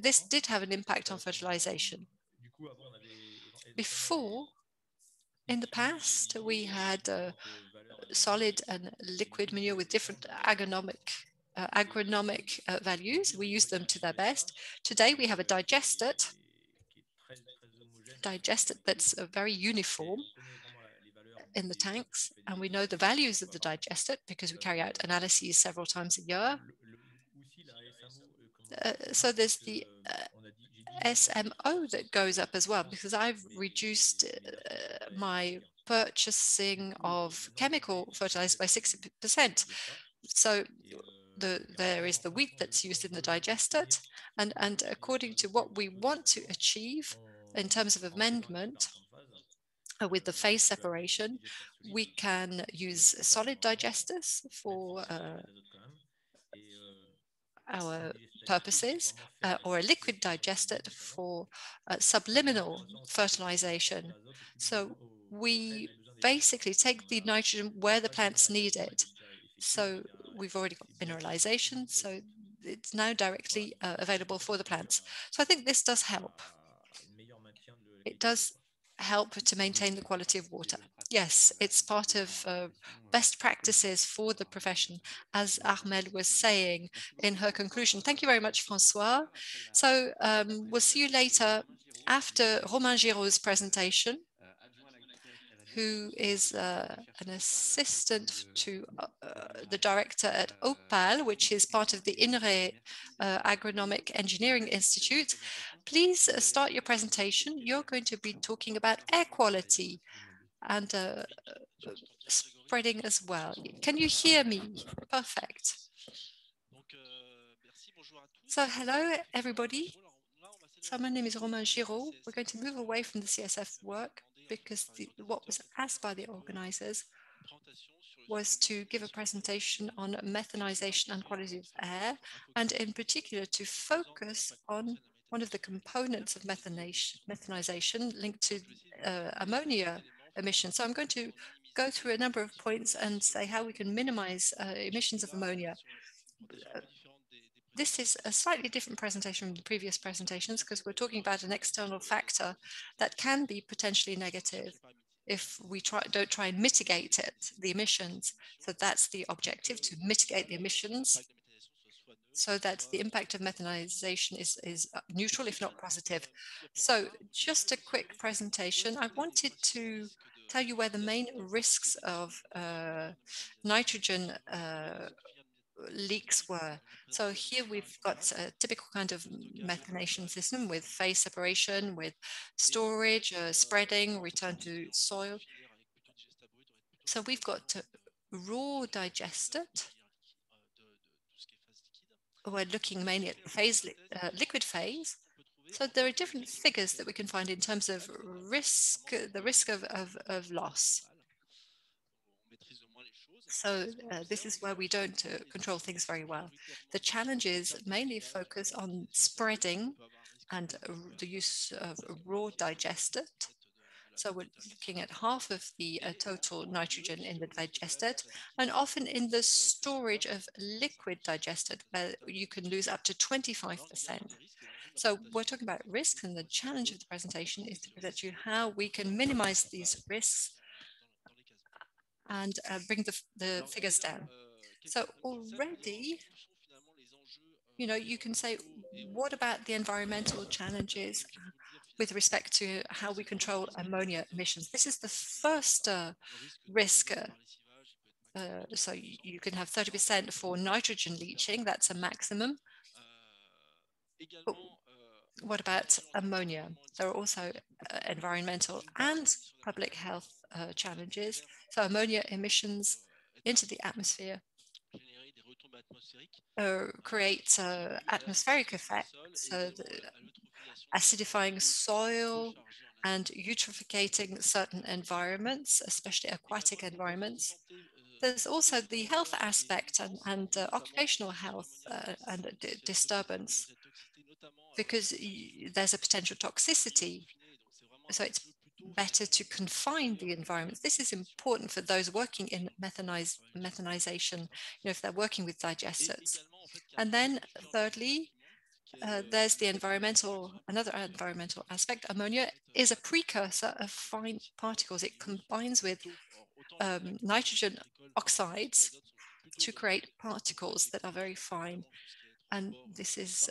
this did have an impact on fertilization. Before, in the past, we had solid and liquid manure with different agronomic values. We use them to their best. Today, we have a digestate that's very uniform in the tanks, and we know the values of the digestate because we carry out analyses several times a year. So there's the SMO that goes up as well, because I've reduced my purchasing of chemical fertilizer by 60%. So there is the wheat that's used in the digestate, and according to what we want to achieve in terms of amendment with the phase separation, we can use solid digesters for our purposes, or a liquid digestate for subliminal fertilization. So we basically take the nitrogen where the plants need it. So we've already got mineralization, so it's now directly available for the plants. So I think this does help. It does help to maintain the quality of water. Yes, it's part of best practices for the profession, as Armelle was saying in her conclusion. Thank you very much, François. So we'll see you later after Romain Girault's presentation, who is an assistant to the director at Opal, which is part of the INRAE Agronomic Engineering Institute. Please start your presentation. You're going to be talking about air quality and spreading as well. Can you hear me? Perfect. So hello, everybody. So my name is Romain Girault. We're going to move away from the CSF work, because what was asked by the organizers was to give a presentation on methanization and quality of air, and in particular to focus on one of the components of methanization linked to ammonia emissions. So I'm going to go through a number of points and say how we can minimize emissions of ammonia. This is a slightly different presentation from the previous presentations, because we're talking about an external factor that can be potentially negative if we don't try and mitigate it, the emissions. So that's the objective, to mitigate the emissions so that the impact of methanization is neutral, if not positive. So just a quick presentation. I wanted to tell you where the main risks of nitrogen leaks were. So here we've got a typical kind of methanation system with phase separation, with storage, spreading, return to soil. So we've got raw digestate. We're looking mainly at the phase, liquid phase. So there are different figures that we can find in terms of risk, the risk of loss. So this is where we don't control things very well. The challenges mainly focus on spreading and the use of raw digestate. So we're looking at half of the total nitrogen in the digestate, and often in the storage of liquid digestate, where you can lose up to 25%. So we're talking about risks, and the challenge of the presentation is to present you how we can minimize these risks and bring the figures down. So already, you know, you can say, what about the environmental challenges with respect to how we control ammonia emissions? This is the first risk. So you can have 30% for nitrogen leaching, that's a maximum. But what about ammonia? There are also environmental and public health challenges. So ammonia emissions into the atmosphere create atmospheric effects, acidifying soil and eutrophicating certain environments, especially aquatic environments. There's also the health aspect and occupational health and disturbance. because there's a potential toxicity. So it's better to confine the environment. This is important for those working in methanization, if they're working with digesters. And then thirdly, there's the another environmental aspect. Ammonia is a precursor of fine particles. It combines with nitrogen oxides to create particles that are very fine. And this is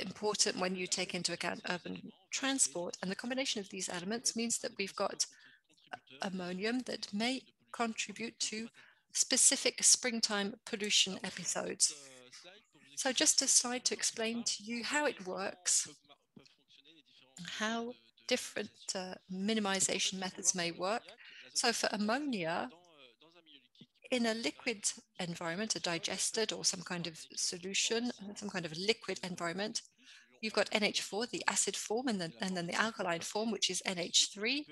important when you take into account urban transport. And the combination of these elements means that we've got ammonium that may contribute to specific springtime pollution episodes. So just a slide to explain to you how it works, how different minimization methods may work. So for ammonia, in a liquid environment, a digested or some kind of solution, some kind of liquid environment, you've got NH4, the acid form, and then the alkaline form, which is NH3.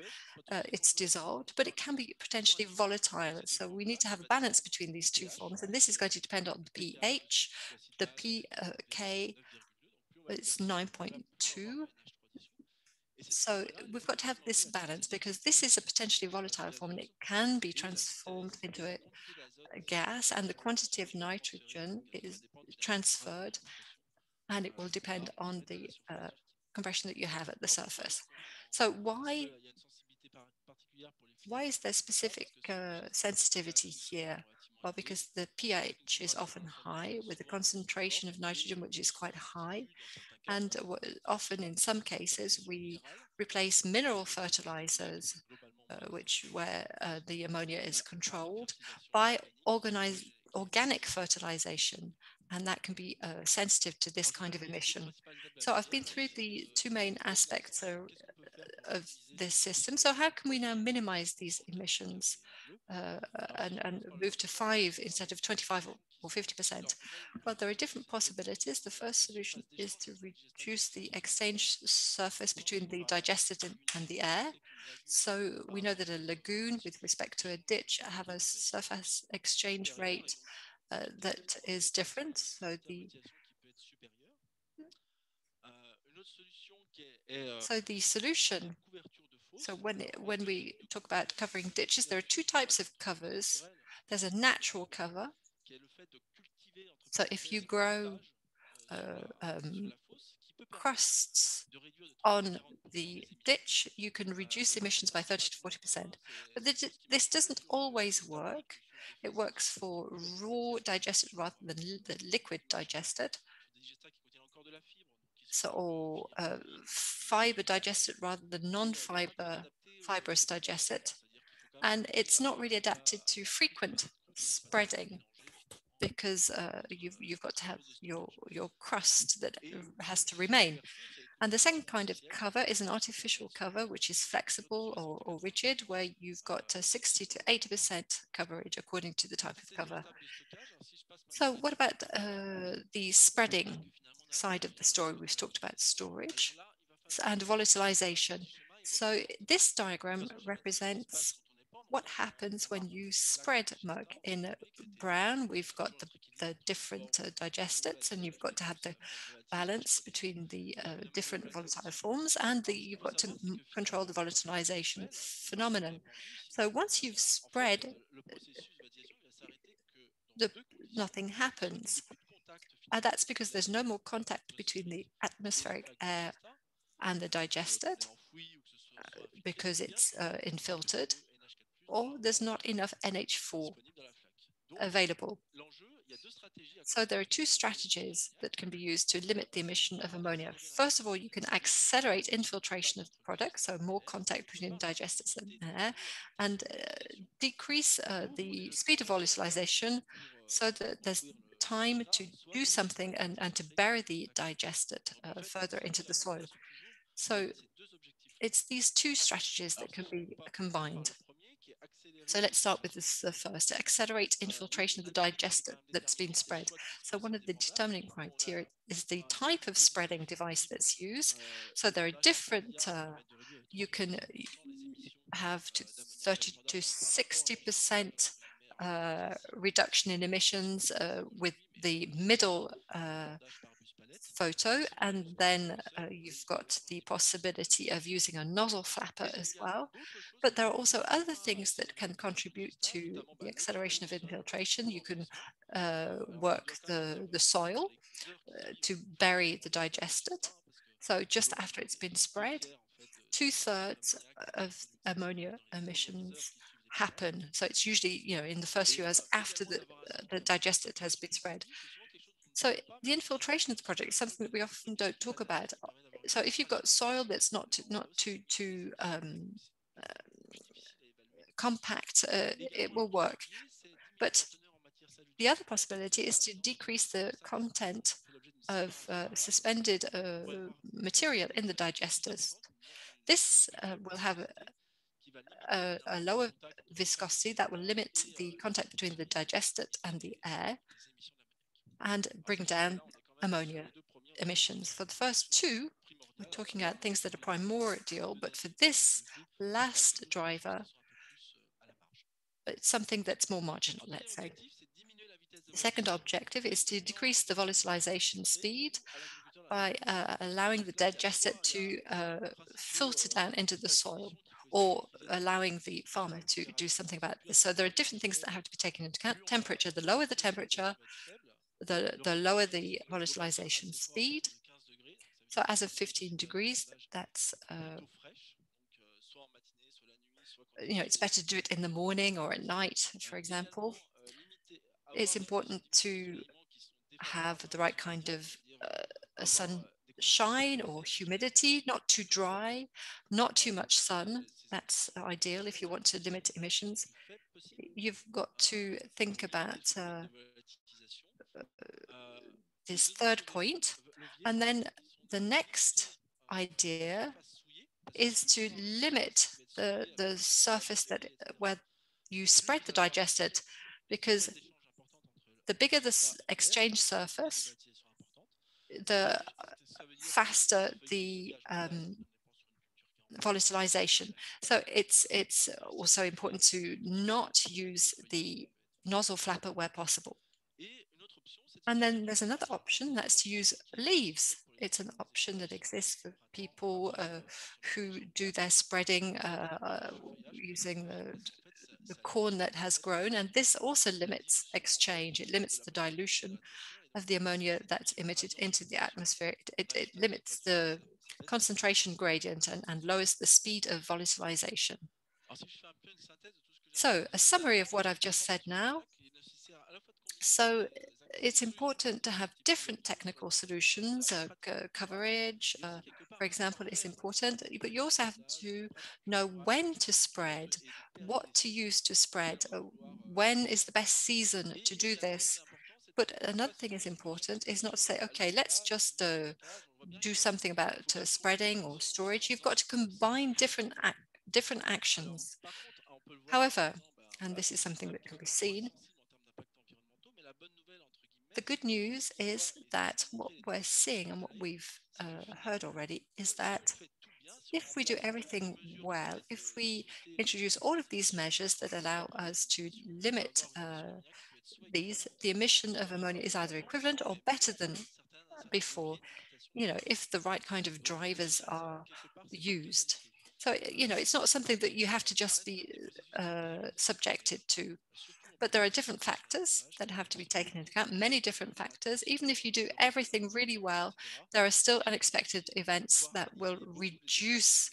It's dissolved, but it can be potentially volatile. So we need to have a balance between these two forms. And this is going to depend on the pH. The pK is 9.2. So we've got to have this balance because this is a potentially volatile form and it can be transformed into a gas, and the quantity of nitrogen is transferred and it will depend on the compression that you have at the surface. So why is there specific sensitivity here? Well, because the pH is often high with a concentration of nitrogen, which is quite high. And often in some cases, we replace mineral fertilizers, where the ammonia is controlled, by organic fertilization. And that can be sensitive to this kind of emission. So I've been through the two main aspects of this system. So how can we now minimize these emissions and move to 5 instead of 25 or 50%? Well, there are different possibilities. The first solution is to reduce the exchange surface between the digested and the air. So we know that a lagoon with respect to a ditch have a surface exchange rate that is different. So the solution, so when we talk about covering ditches, there are two types of covers. There's a natural cover. So if you grow crusts on the ditch, you can reduce emissions by 30 to 40%. But this doesn't always work. It works for raw digested rather than the liquid digested. So or fiber digested rather than non-fibrous digested. And it's not really adapted to frequent spreading, because you've got to have your crust that has to remain. And the second kind of cover is an artificial cover, which is flexible or rigid, where you've got 60 to 80% coverage according to the type of cover. So what about the spreading side of the story? We've talked about storage and volatilization. So this diagram represents what happens when you spread muck. In brown, we've got the different digesters, and you've got to have the balance between the different volatile forms, and you've got to control the volatilization phenomenon. So once you've spread, nothing happens. And that's because there's no more contact between the atmospheric air and the digested, because it's infiltered, or there's not enough NH4 available. So there are two strategies that can be used to limit the emission of ammonia. First of all, you can accelerate infiltration of the product, so more contact between digesters and air, and decrease the speed of volatilization so that there's time to do something and to bury the digested further into the soil. So it's these two strategies that can be combined. So let's start with this first, accelerate infiltration of the digested that's been spread. So one of the determining criteria is the type of spreading device that's used. So there are different, you can have 30 to 60% reduction in emissions with the middle photo, and then you've got the possibility of using a nozzle flapper as well. But there are also other things that can contribute to the acceleration of infiltration. You can work the soil to bury the digestate. So just after it's been spread, 2/3 of ammonia emissions happen. So it's usually, you know, in the first few hours after the digestate has been spread. So the infiltration of the project is something that we often don't talk about. So if you've got soil that's not too compact, it will work. But the other possibility is to decrease the content of suspended material in the digesters. This will have a lower viscosity that will limit the contact between the digestate and the air and bring down ammonia emissions. For the first two, we're talking about things that are primordial, but for this last driver, it's something that's more marginal, let's say. The second objective is to decrease the volatilization speed by allowing the digestate to filter down into the soil, or allowing the farmer to do something about this. So there are different things that have to be taken into account. Temperature, the lower the temperature, the lower the volatilization speed. So as of 15 degrees, that's, you know, it's better to do it in the morning or at night, for example. It's important to have the right kind of sunshine or humidity, not too dry, not too much sun. That's ideal if you want to limit emissions. You've got to think about this third point. And then the next idea is to limit the surface that where you spread the digestate, because the bigger the exchange surface, the faster the volatilization. So it's also important to not use the nozzle flapper where possible. And then there's another option, that's to use leaves. It's an option that exists for people who do their spreading using the corn that has grown. And this also limits exchange. It limits the dilution of the ammonia that's emitted into the atmosphere. It limits the concentration gradient and lowers the speed of volatilization. So a summary of what I've just said now. So it's important to have different technical solutions. Coverage, for example, is important, but you also have to know when to spread, what to use to spread, when is the best season to do this. But another thing is important is not to say, okay, let's just do something about spreading or storage. You've got to combine different actions. However, and this is something that can be seen, the good news is that what we're seeing and what we've heard already is that if we do everything well, if we introduce all of these measures that allow us to limit the emission of ammonia is either equivalent or better than before, you know, if the right kind of drivers are used. So, you know, it's not something that you have to just be subjected to, but there are different factors that have to be taken into account, many different factors. Even if you do everything really well, there are still unexpected events that will reduce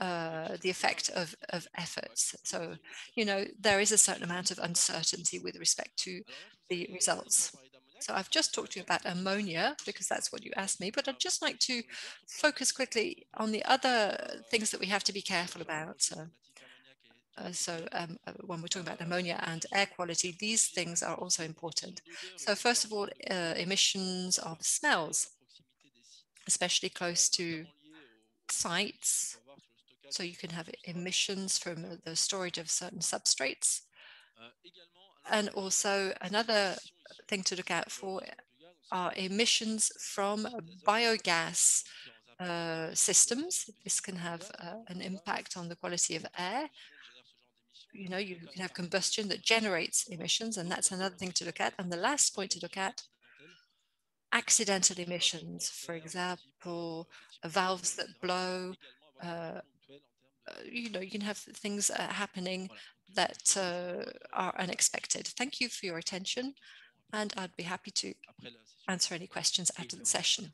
the effect of efforts. So, you know, there is a certain amount of uncertainty with respect to the results. So I've just talked to you about ammonia because that's what you asked me, but I'd just like to focus quickly on the other things that we have to be careful about. When we're talking about ammonia and air quality, these things are also important. So first of all, emissions of smells, especially close to sites. So you can have emissions from the storage of certain substrates. And also another thing to look out for are emissions from biogas systems. This can have an impact on the quality of air. You know, you can have combustion that generates emissions, and that's another thing to look at. And the last point to look at accidental emissions, for example, valves that blow. You know, you can have things happening that are unexpected. Thank you for your attention, and I'd be happy to answer any questions after the session.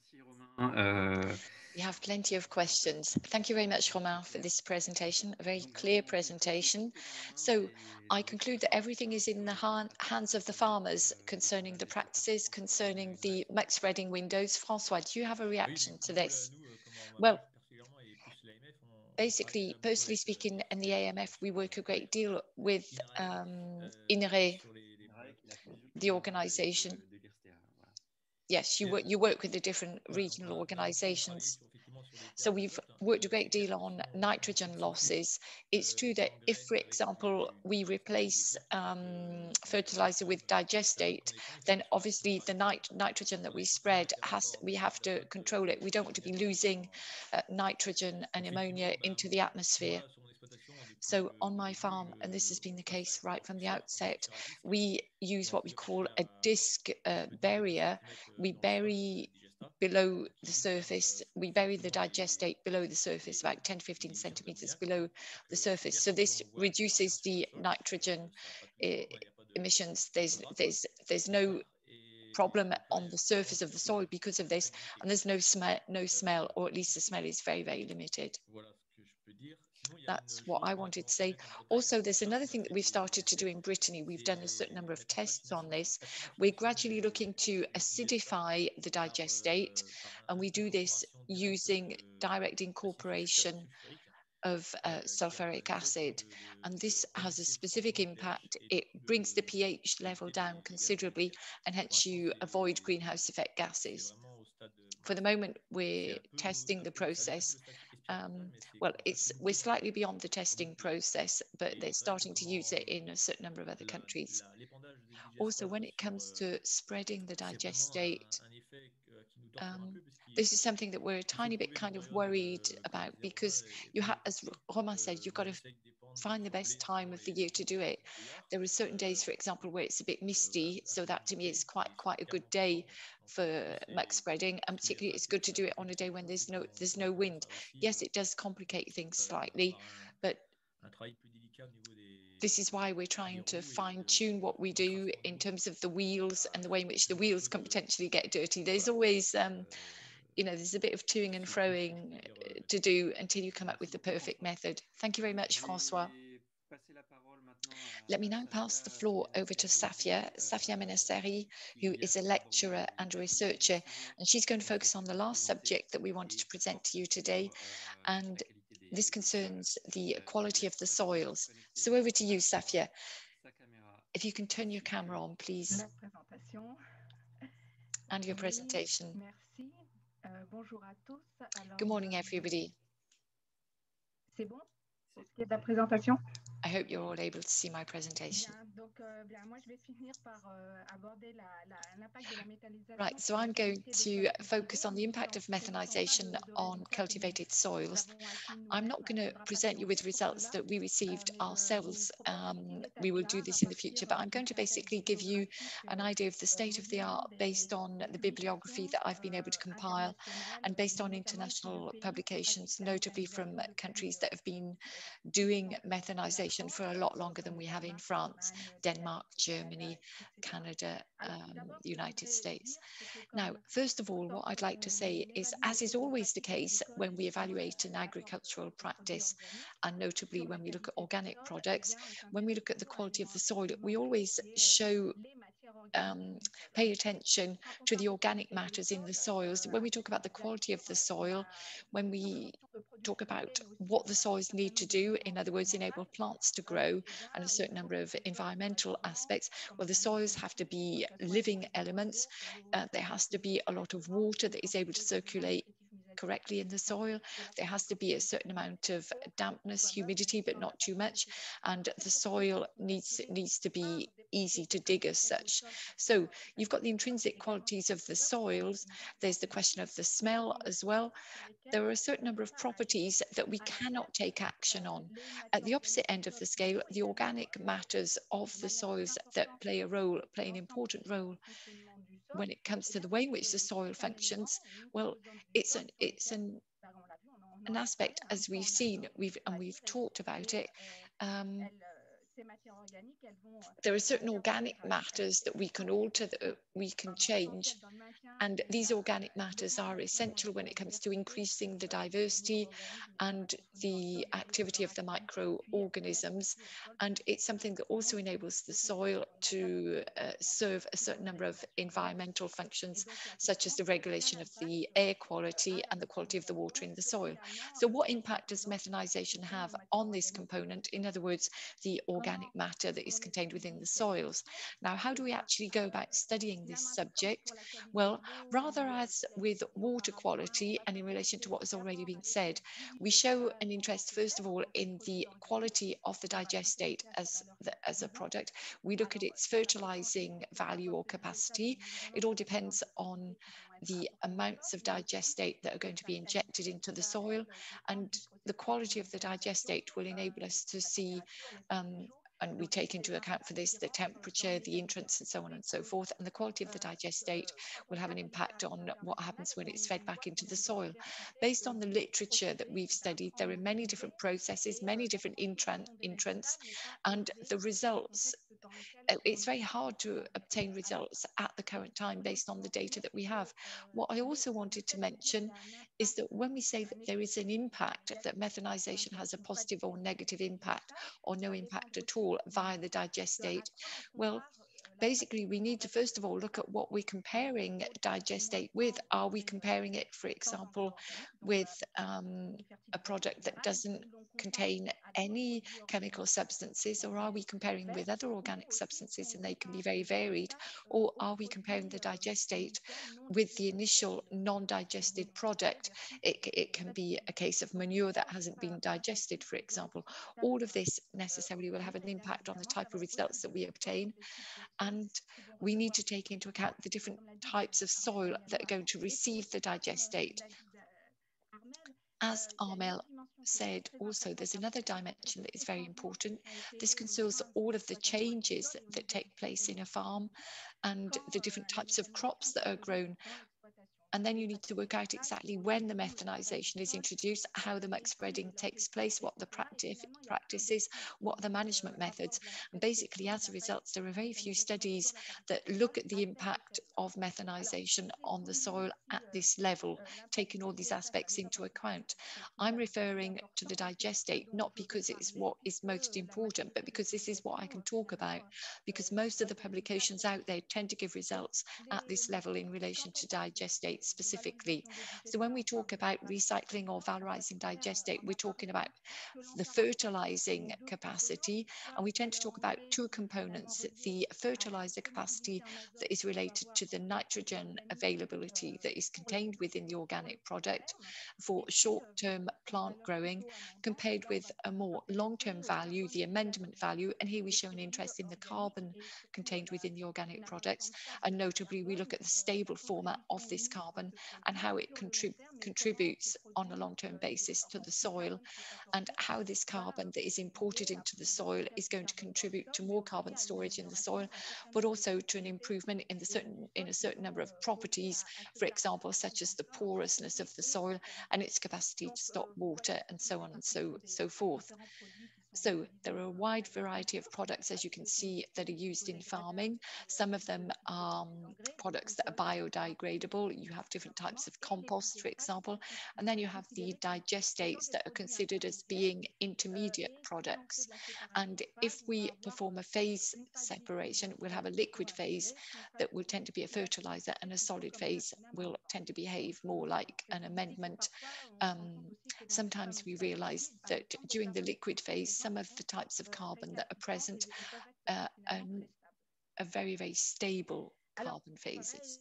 We have plenty of questions. Thank you very much, Romain, for this presentation, a very clear presentation. So I conclude that everything is in the hands of the farmers concerning the practices, concerning the max spreading windows. François, do you have a reaction to this? Well, basically, personally speaking, in the AMF, we work a great deal with INRAE, the organization. Yes, you work with the different regional organizations. So we've worked a great deal on nitrogen losses. It's true that if, for example, we replace fertilizer with digestate, then obviously the nitrogen that we spread, we have to control it. We don't want to be losing nitrogen and ammonia into the atmosphere. So on my farm, and this has been the case right from the outset, we use what we call a disc barrier. We bury below the surface, we bury the digestate below the surface, about 10-15 centimeters below the surface. So this reduces the nitrogen emissions. There's no problem on the surface of the soil because of this, and there's no smell, or at least the smell is very, very limited. That's what I wanted to say. Also, there's another thing that we've started to do in Brittany. We've done a certain number of tests on this. We're gradually looking to acidify the digestate, and we do this using direct incorporation of sulfuric acid, and this has a specific impact. It brings the pH level down considerably, and hence you avoid greenhouse effect gases. For the moment, we're testing the process. Well, we're slightly beyond the testing process, but they're starting to use it in a certain number of other countries. Also, when it comes to spreading the digestate, this is something that we're a tiny bit kind of worried about, because you have, as Romain said, you've got to find the best time of the year to do it. There are certain days, for example, where it's a bit misty, so that to me is quite a good day for max spreading, and particularly it's good to do it on a day when there's no wind. Yes, it does complicate things slightly, but this is why we're trying to fine-tune what we do in terms of the wheels and the way in which the wheels can potentially get dirty. There's always you know, there's a bit of toing and froing to do until you come up with the perfect method. Thank you very much, François. Let me now pass the floor over to Safya Menasseri, who is a lecturer and a researcher, and she's going to focus on the last subject that we wanted to present to you today, and this concerns the quality of the soils. So over to you, Safya. If you can turn your camera on, please, and your presentation. Good morning, everybody. I hope you're all able to see my presentation. Right, so I'm going to focus on the impact of methanization on cultivated soils. I'm not going to present you with results that we received ourselves. We will do this in the future, but I'm going to basically give you an idea of the state of the art based on the bibliography that I've been able to compile, and based on international publications, notably from countries that have been doing methanization for a lot longer than we have in France, Denmark, Germany, Canada, the United States. Now, first of all, what I'd like to say is, as is always the case when we evaluate an agricultural practice, and notably when we look at organic products, when we look at the quality of the soil, we always show pay attention to the organic matters in the soils. When we talk about the quality of the soil, when we talk about what the soils need to do, in other words, enable plants to grow, and a certain number of environmental aspects, well, the soils have to be living elements. There has to be a lot of water that is able to circulate correctly in the soil. There has to be a certain amount of dampness, humidity, but not too much, and the soil needs to be easy to dig as such. So you've got the intrinsic qualities of the soils. There's the question of the smell as well. There are a certain number of properties that we cannot take action on. At the opposite end of the scale, the organic matters of the soils that play an important role when it comes to the way in which the soil functions, well, it's an aspect, as we've seen, we've talked about it. There are certain organic matters that we can alter, that we can change, and these organic matters are essential when it comes to increasing the diversity and the activity of the microorganisms, and it's something that also enables the soil to serve a certain number of environmental functions, such as the regulation of the air quality and the quality of the water in the soil. So what impact does methanization have on this component? In other words, the organic matter that is contained within the soils. Now, how do we actually go about studying this subject? Well, rather as with water quality, and in relation to what has already been said, we show an interest, first of all, in the quality of the digestate as a product. We look at its fertilizing value or capacity. It all depends on the amounts of digestate that are going to be injected into the soil, and the quality of the digestate will enable us to see, and we take into account for this the temperature, the entrance, and so on and so forth, and the quality of the digestate will have an impact on what happens when it's fed back into the soil. Based on the literature that we've studied, there are many different processes, many different entrants, and the results, it's very hard to obtain results at the current time based on the data that we have. What I also wanted to mention is that when we say that there is an impact, that methanization has a positive or negative impact or no impact at all via the digestate, well, basically, we need to first of all look at what we're comparing digestate with. Are we comparing it, for example, with a product that doesn't contain any chemical substances, or are we comparing with other organic substances, and they can be very varied, or are we comparing the digestate with the initial non-digested product? It can be a case of manure that hasn't been digested, for example. All of this necessarily will have an impact on the type of results that we obtain. And we need to take into account the different types of soil that are going to receive the digestate. As Armelle said also, there's another dimension that is very important. This concerns all of the changes that take place in a farm and the different types of crops that are grown. And then you need to work out exactly when the methanization is introduced, how the muck spreading takes place, what the practice is, what are the management methods. And basically, as a result, there are very few studies that look at the impact of methanization on the soil at this level, taking all these aspects into account. I'm referring to the digestate, not because it's what is most important, but because this is what I can talk about, because most of the publications out there tend to give results at this level in relation to digestate specifically. So when we talk about recycling or valorizing digestate, we're talking about the fertilizing capacity, and we tend to talk about two components: the fertilizer capacity that is related to the nitrogen availability that is contained within the organic product for short-term plant growing, compared with a more long-term value, the amendment value, and here we show an interest in the carbon contained within the organic products, and notably we look at the stable format of this carbon and how it contributes on a long-term basis to the soil, and how this carbon that is imported into the soil is going to contribute to more carbon storage in the soil, but also to an improvement in a certain number of properties, for example, such as the porousness of the soil and its capacity to stop water, and so on and so forth. So there are a wide variety of products, as you can see, that are used in farming. Some of them are products that are biodegradable. You have different types of compost, for example, and then you have the digestates that are considered as being intermediate products. And if we perform a phase separation, we'll have a liquid phase that will tend to be a fertilizer, and a solid phase will tend to behave more like an amendment. Sometimes we realize that during the liquid phase, some of the types of carbon that are present are very, very stable carbon phases.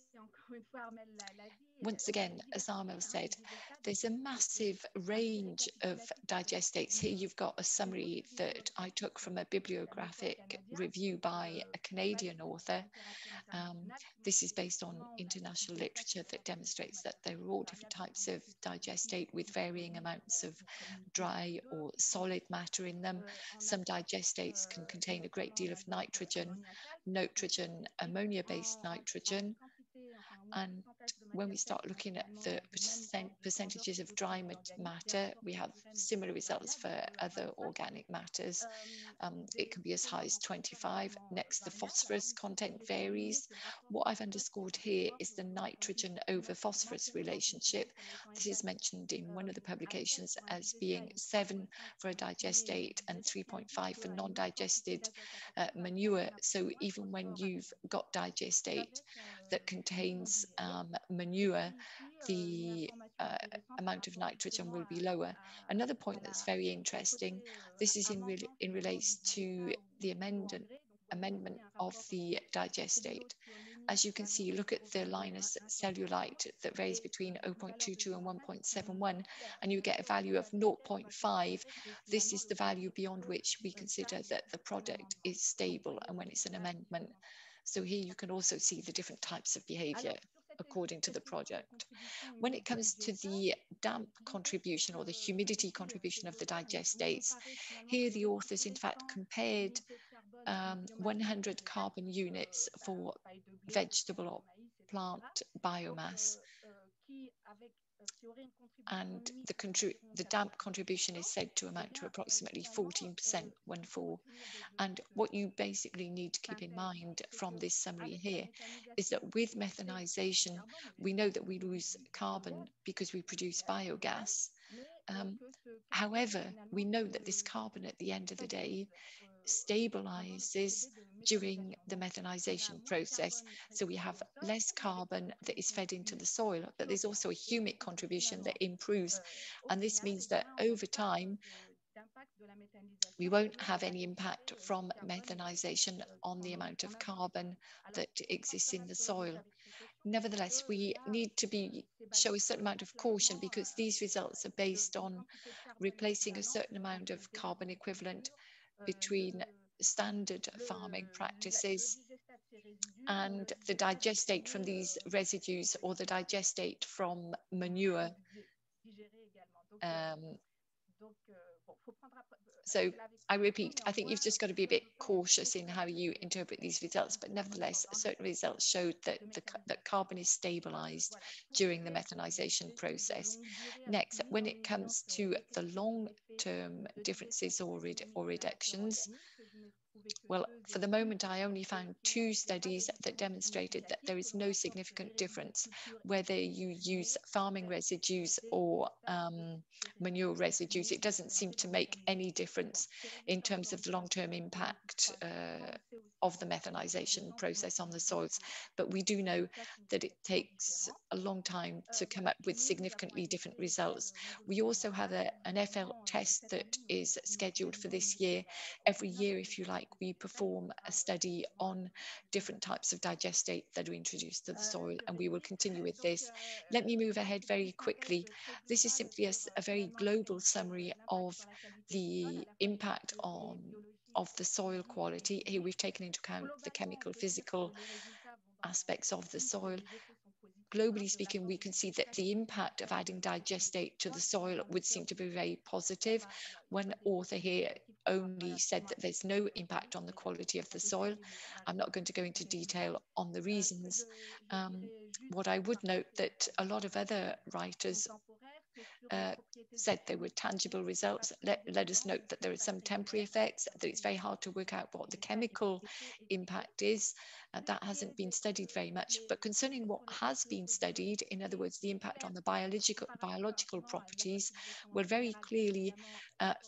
Once again, as Armelle said, there's a massive range of digestates. Here you've got a summary that I took from a bibliographic review by a Canadian author. This is based on international literature that demonstrates that there are all different types of digestate with varying amounts of dry or solid matter in them. Some digestates can contain a great deal of nitrogen, ammonia-based nitrogen, And when we start looking at the percentages of dry matter, we have similar results for other organic matters. It can be as high as 25. Next, the phosphorus content varies. What I've underscored here is the nitrogen over phosphorus relationship. This is mentioned in one of the publications as being 7 for a digestate and 3.5 for non-digested manure. So even when you've got digestate that contains manure, the amount of nitrogen will be lower. Another point that's very interesting, this is in relates to the amendment of the digestate. As you can see, look at the linus cellulite that varies between 0.22 and 1.71, and you get a value of 0.5. This is the value beyond which we consider that the product is stable and when it's an amendment. So here you can also see the different types of behavior according to the project. When it comes to the damp contribution or the humidity contribution of the digestates, here the authors in fact compared 100 carbon units for vegetable or plant biomass, and the damp contribution is said to amount to approximately 14%, 1/4. And what you basically need to keep in mind from this summary here is that with methanization, we know that we lose carbon because we produce biogas. However, we know that this carbon at the end of the day stabilizes during the methanization process. So we have less carbon that is fed into the soil, but there's also a humic contribution that improves. And this means that over time, we won't have any impact from methanization on the amount of carbon that exists in the soil. Nevertheless, we need to show a certain amount of caution because these results are based on replacing a certain amount of carbon equivalent between standard farming practices and the digestate from these residues or the digestate from manure. So I repeat, I think you've just got to be a bit cautious in how you interpret these results, but nevertheless, certain results showed that that carbon is stabilized during the methanization process. Next, when it comes to the long-term differences or reductions, well, for the moment, I only found 2 studies that demonstrated that there is no significant difference whether you use farming residues or manure residues. It doesn't seem to make any difference in terms of the long-term impact of the methanization process on the soils. But we do know that it takes a long time to come up with significantly different results. We also have an FL test that is scheduled for this year. Every year, if you like, we perform a study on different types of digestate that are introduced to the soil, and we will continue with this. Let me move ahead very quickly. This is simply a very global summary of the impact of the soil quality. Here we've taken into account the chemical, physical aspects of the soil. Globally speaking, we can see that the impact of adding digestate to the soil would seem to be very positive. One author here only said that there's no impact on the quality of the soil. I'm not going to go into detail on the reasons. What I would note that a lot of other writers said there were tangible results. Let us note that there are some temporary effects, that it's very hard to work out what the chemical impact is. That hasn't been studied very much, but concerning what has been studied, in other words, the impact on the biological properties, we're very clearly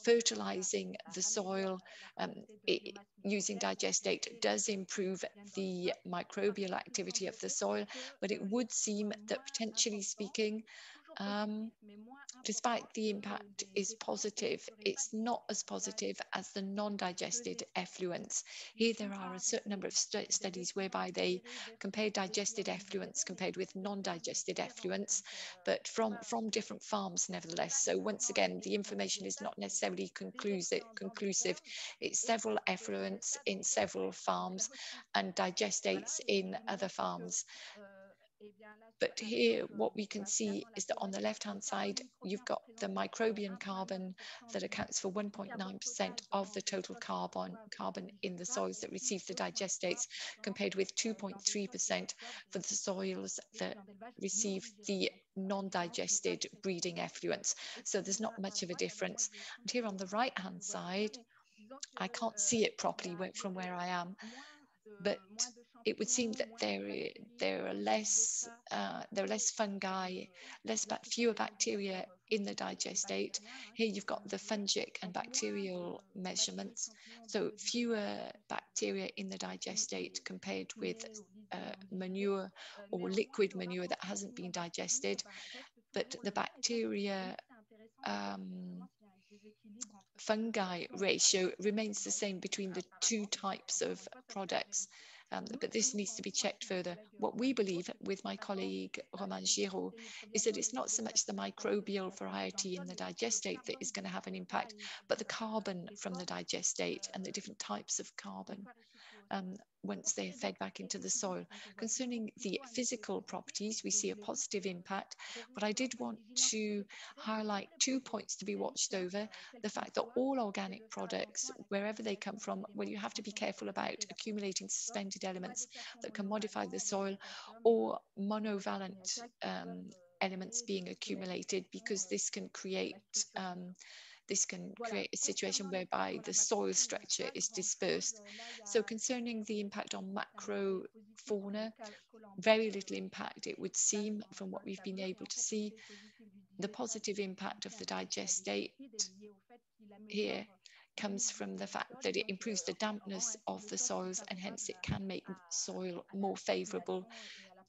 fertilizing the soil using digestate does improve the microbial activity of the soil, but it would seem that potentially speaking, despite the impact is positive, it's not as positive as the non-digested effluents. Here there are a certain number of studies whereby they compare digested effluents compared with non-digested effluents, but from different farms nevertheless. So once again, the information is not necessarily conclusive. It's several effluents in several farms and digestates in other farms. But here, what we can see is that on the left-hand side, you've got the microbial carbon that accounts for 1.9% of the total carbon in the soils that receive the digestates, compared with 2.3% for the soils that receive the non-digested breeding effluents. So there's not much of a difference. And here on the right-hand side, I can't see it properly from where I am, but it would seem that there are less fungi, fewer bacteria in the digestate. Here you've got the fungic and bacterial measurements, so fewer bacteria in the digestate compared with manure or liquid manure that hasn't been digested, but the bacteria fungi ratio remains the same between the two types of products. But this needs to be checked further. What we believe with my colleague Romain Girault is that it's not so much the microbial variety in the digestate that is going to have an impact, but the carbon from the digestate and the different types of carbon once they're fed back into the soil. Concerning the physical properties, we see a positive impact, but I did want to highlight 2 points to be watched over. The fact that all organic products, wherever they come from, well, you have to be careful about accumulating suspended elements that can modify the soil, or monovalent elements being accumulated, because this can create a situation whereby the soil structure is dispersed. So concerning the impact on macrofauna, very little impact, it would seem, from what we've been able to see. The positive impact of the digestate here comes from the fact that it improves the dampness of the soils, and hence it can make soil more favorable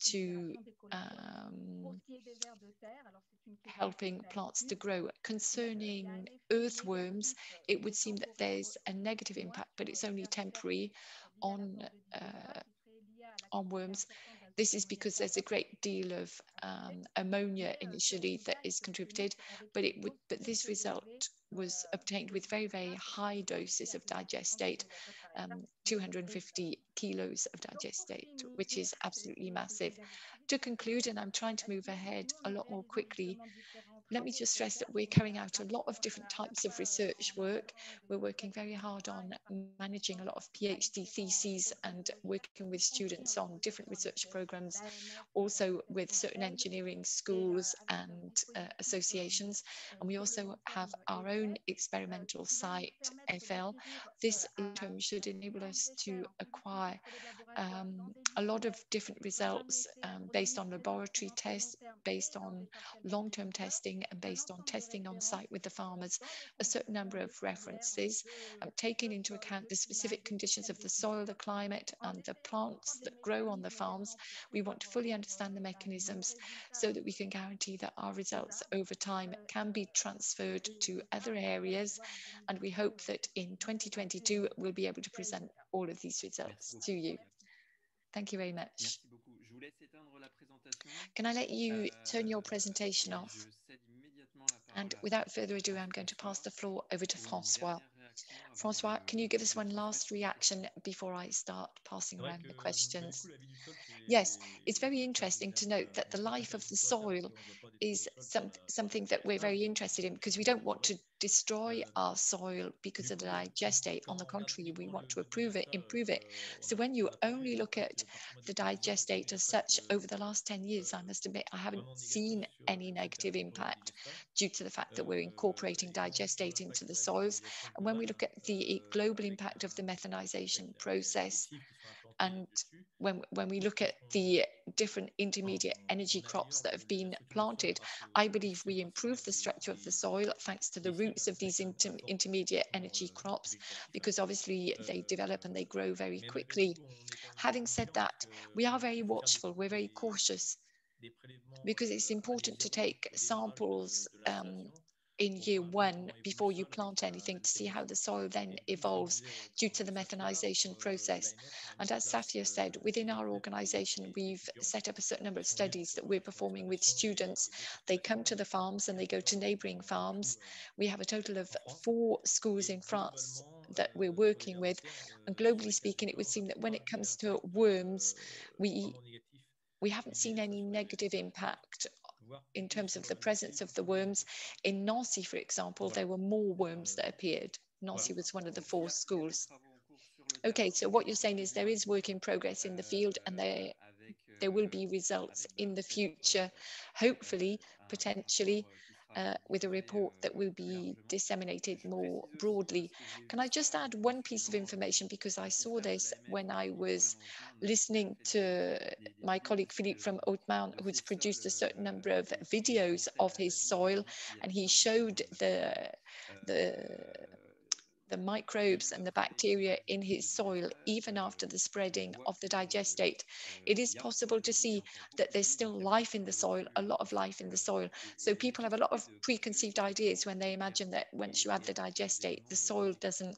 to helping plants to grow. Concerning earthworms, it would seem that there's a negative impact, but it's only temporary on worms. This is because there's a great deal of ammonia initially that is contributed, but this result was obtained with very, very high doses of digestate, 250 kilos of digestate, which is absolutely massive. To conclude, and I'm trying to move ahead a lot more quickly, let me just stress that we're carrying out a lot of different types of research work. We're working very hard on managing a lot of PhD theses and working with students on different research programs, also with certain engineering schools and associations. And we also have our own experimental site, FL. This term should enable us to acquire a lot of different results based on laboratory tests, based on long-term testing, and based on testing on site with the farmers. A certain number of references taking into account the specific conditions of the soil, the climate, and the plants that grow on the farms. We want to fully understand the mechanisms so that we can guarantee that our results over time can be transferred to other areas, and we hope that in 2022 we'll be able to present all of these results to you. Thank you very much. Can I let you turn your presentation off? And without further ado, I'm going to pass the floor over to François. François, can you give us one last reaction before I start passing around the questions? Yes, it's very interesting to note that the life of the soil is something that we're very interested in, because we don't want to destroy our soil because of the digestate. On the contrary, we want to improve it. So when you only look at the digestate as such, over the last 10 years, I must admit, I haven't seen any negative impact due to the fact that we're incorporating digestate into the soils. And when we look at the global impact of the methanization process, and when we look at the different intermediate energy crops that have been planted, I believe we improve the structure of the soil thanks to the roots of these intermediate energy crops, because obviously they develop and they grow very quickly. Having said that, we are very watchful, we're very cautious, because it's important to take samples in year 1 before you plant anything, to see how the soil then evolves due to the methanization process. And as Safya said, within our organization, we've set up a certain number of studies that we're performing with students. They come to the farms and they go to neighboring farms. We have a total of 4 schools in France that we're working with. And globally speaking, it would seem that when it comes to worms, We haven't seen any negative impact in terms of the presence of the worms. In Nancy, for example, there were more worms that appeared. Nancy was one of the 4 schools. Okay, so what you're saying is there is work in progress in the field, and there will be results in the future, hopefully, potentially, with a report that will be disseminated more broadly. Can I just add one piece of information, because I saw this when I was listening to my colleague Philippe from Haute-Marne, who's produced a certain number of videos of his soil, and he showed the microbes and the bacteria in his soil even after the spreading of the digestate. It is possible to see that there's still life in the soil, a lot of life in the soil. So people have a lot of preconceived ideas when they imagine that once you add the digestate, the soil doesn't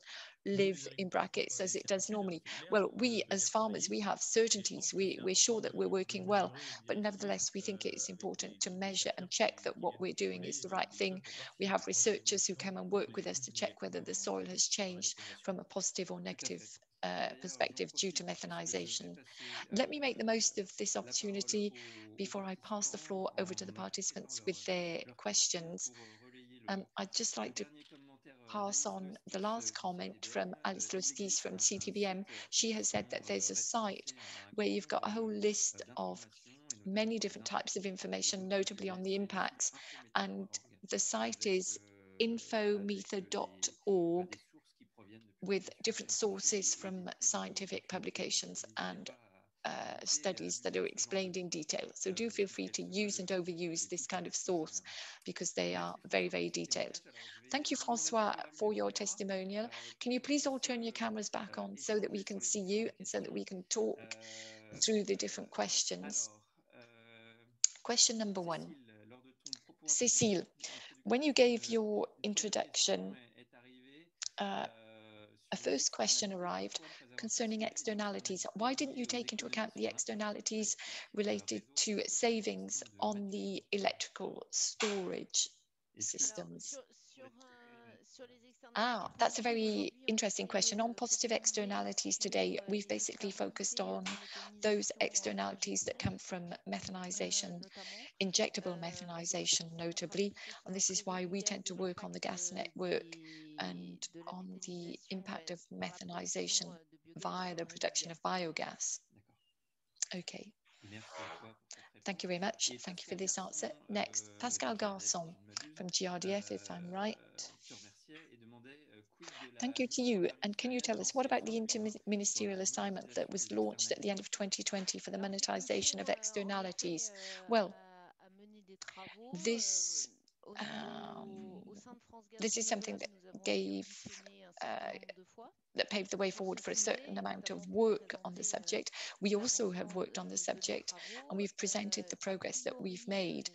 live, in brackets, as it does normally. Well, we as farmers, we have certainties. We're sure that we're working well, but nevertheless, we think it's important to measure and check that what we're doing is the right thing. We have researchers who come and work with us to check whether the soil has changed from a positive or negative perspective due to methanization. Let me make the most of this opportunity before I pass the floor over to the participants with their questions. I'd just like to pass on the last comment from Alice Lostis from CTBM. She has said that there's a site where you've got a whole list of many different types of information, notably on the impacts, and the site is infometha.org with different sources from scientific publications and studies that are explained in detail. So do feel free to use and overuse this kind of source, because they are very, very detailed. Thank you, François, for your testimonial. Can you please all turn your cameras back on so that we can see you and so that we can talk through the different questions? Question number 1, Cécile, when you gave your introduction, a first question arrived concerning externalities. Why didn't you take into account the externalities related to savings on the electrical storage systems? Ah, that's a very interesting question. On positive externalities today, we've basically focused on those externalities that come from methanization, injectable methanization notably, and this is why we tend to work on the gas network and on the impact of methanization via the production of biogas. Okay. Thank you very much. Thank you for this answer. Next, Pascal Garçon from GRDF, if I'm right. Thank you to you. And can you tell us, what about the interministerial assignment that was launched at the end of 2020 for the monetization of externalities? Well, this is something that paved the way forward for a certain amount of work on the subject. We also have worked on the subject, and we've presented the progress that we've made.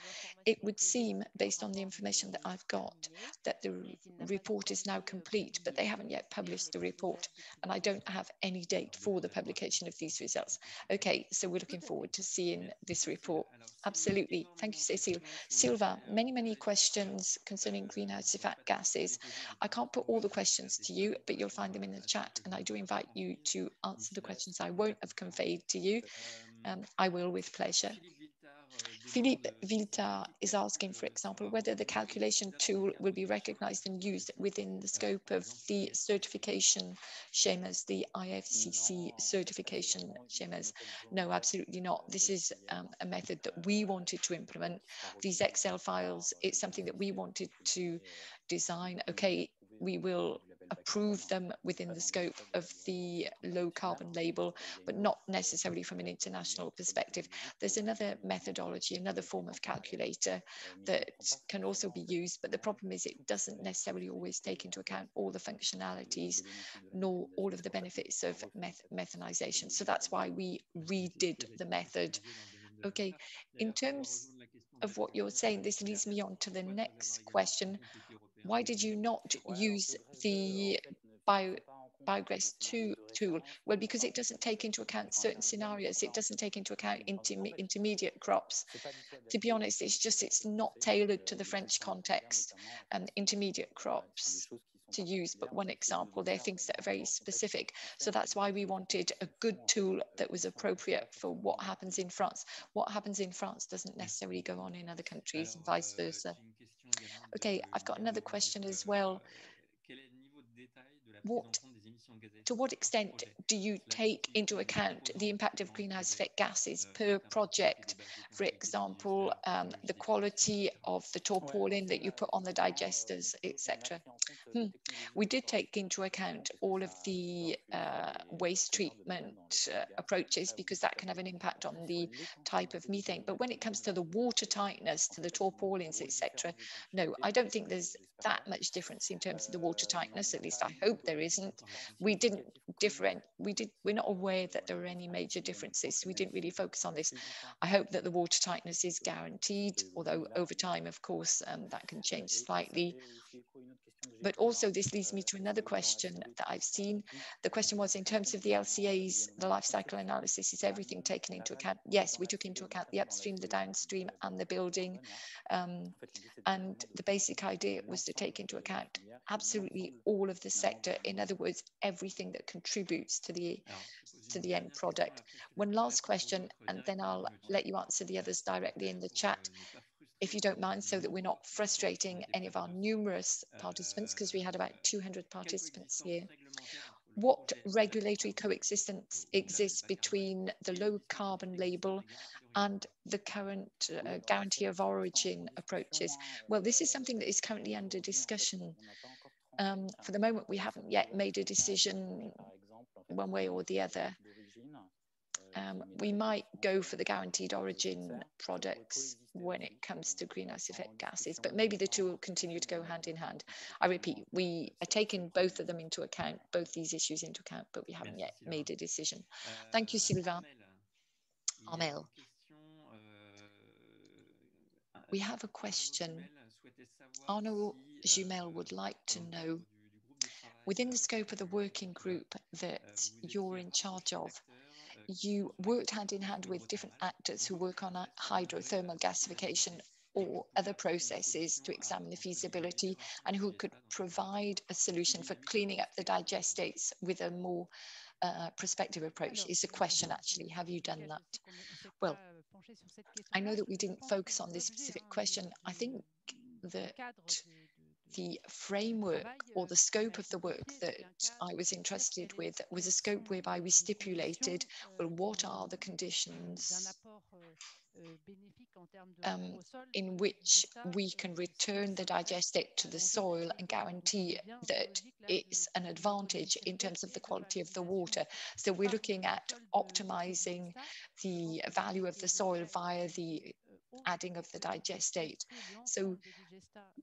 It would seem, based on the information that I've got, that the report is now complete, but they haven't yet published the report, and I don't have any date for the publication of these results. Okay, so we're looking forward to seeing this report. Absolutely. Thank you, Cécile. Sylvain, many questions concerning greenhouse effect gases. I can't put all the questions to you, but you'll find them in the chat, and I do invite you to answer the questions I won't have conveyed to you. I will with pleasure. Philippe Viltard is asking, for example, whether the calculation tool will be recognized and used within the scope of the certification schemas, the IFCC certification schemas. No, absolutely not. This is a method that we wanted to implement. These Excel files, it's something that we wanted to design. Okay, we will approve them within the scope of the low carbon label, but not necessarily from an international perspective. There's another methodology, another form of calculator that can also be used, but the problem is it doesn't necessarily always take into account all the functionalities nor all of the benefits of methanization. So that's why we redid the method. Okay, in terms of what you're saying, this leads me on to the next question. Why did you not use the Biogas 2 tool? Well, because it doesn't take into account certain scenarios. It doesn't take into account intermediate crops. To be honest, it's not tailored to the French context. Intermediate crops to use but one example. They're things that are very specific. So that's why we wanted a good tool that was appropriate for what happens in France. What happens in France doesn't necessarily go on in other countries and vice versa. Okay, I've got another question as well. To what extent do you take into account the impact of greenhouse effect gases per project? For example, the quality of the tarpaulin that you put on the digesters, etc. We did take into account all of the waste treatment approaches, because that can have an impact on the type of methane. But when it comes to the water tightness, to the tarpaulins, etc., no, I don't think there's that much difference in terms of the water tightness. At least I hope there isn't. We're not aware that there are any major differences, so we didn't really focus on this. I hope that the water tightness is guaranteed, although over time, of course, that can change slightly. But also this leads me to another question that I've seen. The question was, in terms of the LCAs, the life cycle analysis, is everything taken into account? Yes, we took into account the upstream, the downstream and the building. And the basic idea was to take into account absolutely all of the sector. In other words, everything that contributes to the end product. One last question, and then I'll let you answer the others directly in the chat, if you don't mind, so that we're not frustrating any of our numerous participants, because we had about 200 participants here. What regulatory coexistence exists between the low carbon label and the current guarantee of origin approaches? Well, this is something that is currently under discussion. For the moment, we haven't yet made a decision one way or the other. We might go for the guaranteed origin products when it comes to greenhouse effect gases, but maybe the two will continue to go hand in hand. I repeat, we are taking both of them into account, both these issues into account, but we haven't yet made a decision. Thank you, Sylvain. Armelle, we have a question. Arnaud Jumel would like to know, within the scope of the working group that you're in charge of, you worked hand in hand with different actors who work on hydrothermal gasification or other processes to examine the feasibility, and who could provide a solution for cleaning up the digestates with a more prospective approach. Is the question actually, have you done that? Well, I know that we didn't focus on this specific question. I think that the framework or the scope of the work that I was entrusted with was a scope whereby we stipulated, well, what are the conditions in which we can return the digestate to the soil and guarantee that it's an advantage in terms of the quality of the water. So we're looking at optimizing the value of the soil via the adding of the digestate. So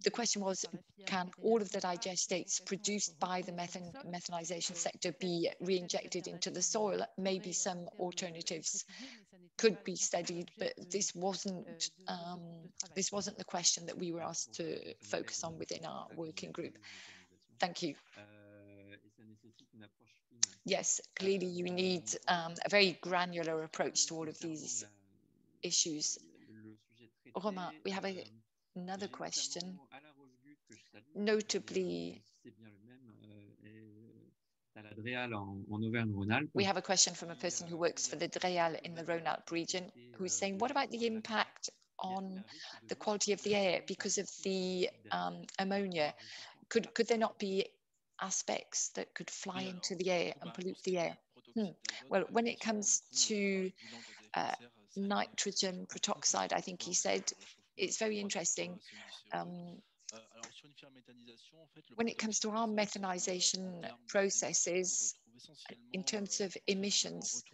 the question was, can all of the digestates produced by the methanization sector be re-injected into the soil? Maybe some alternatives could be studied, but this wasn't the question that we were asked to focus on within our working group. Thank you. Yes, clearly you need a very granular approach to all of these issues. Romain, we have another question, notably, we have a question from a person who works for the DREAL in the Rhône-Alpes region, who's saying, what about the impact on the quality of the air because of the ammonia? Could there not be aspects that could fly into the air and pollute the air? Well, when it comes to nitrogen protoxide, I think he said, it's very interesting. When it comes to our methanization processes, in terms of emissions,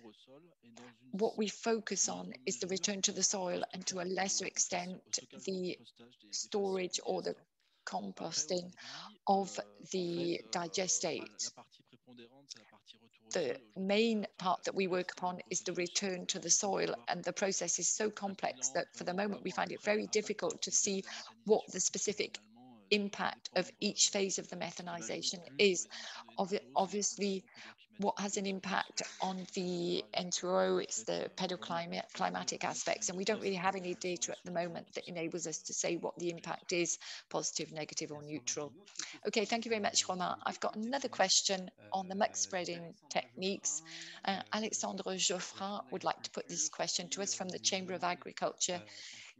what we focus on is the return to the soil and, to a lesser extent, the storage or the composting of the digestate. The main part that we work upon is the return to the soil, and the process is so complex that for the moment we find it very difficult to see what the specific impact of each phase of the methanization is obviously what has an impact on the N2O, it's the pedoclimatic aspects, and we don't really have any data at the moment that enables us to say what the impact is, positive, negative or neutral. Okay, thank you very much, Romain. I've got another question on the muck spreading techniques. Alexandre Geoffrin would like to put this question to us from the Chamber of Agriculture.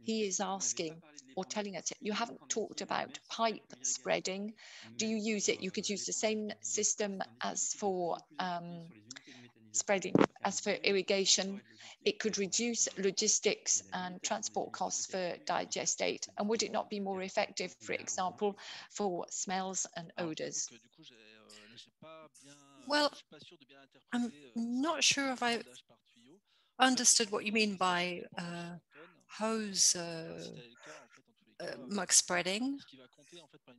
He is asking or telling us, you haven't talked about pipe spreading. Do you use it? You could use the same system as for spreading, as for irrigation. It could reduce logistics and transport costs for digestate. And would it not be more effective, for example, for smells and odors? Well, I'm not sure if I understood what you mean by hose muck spreading.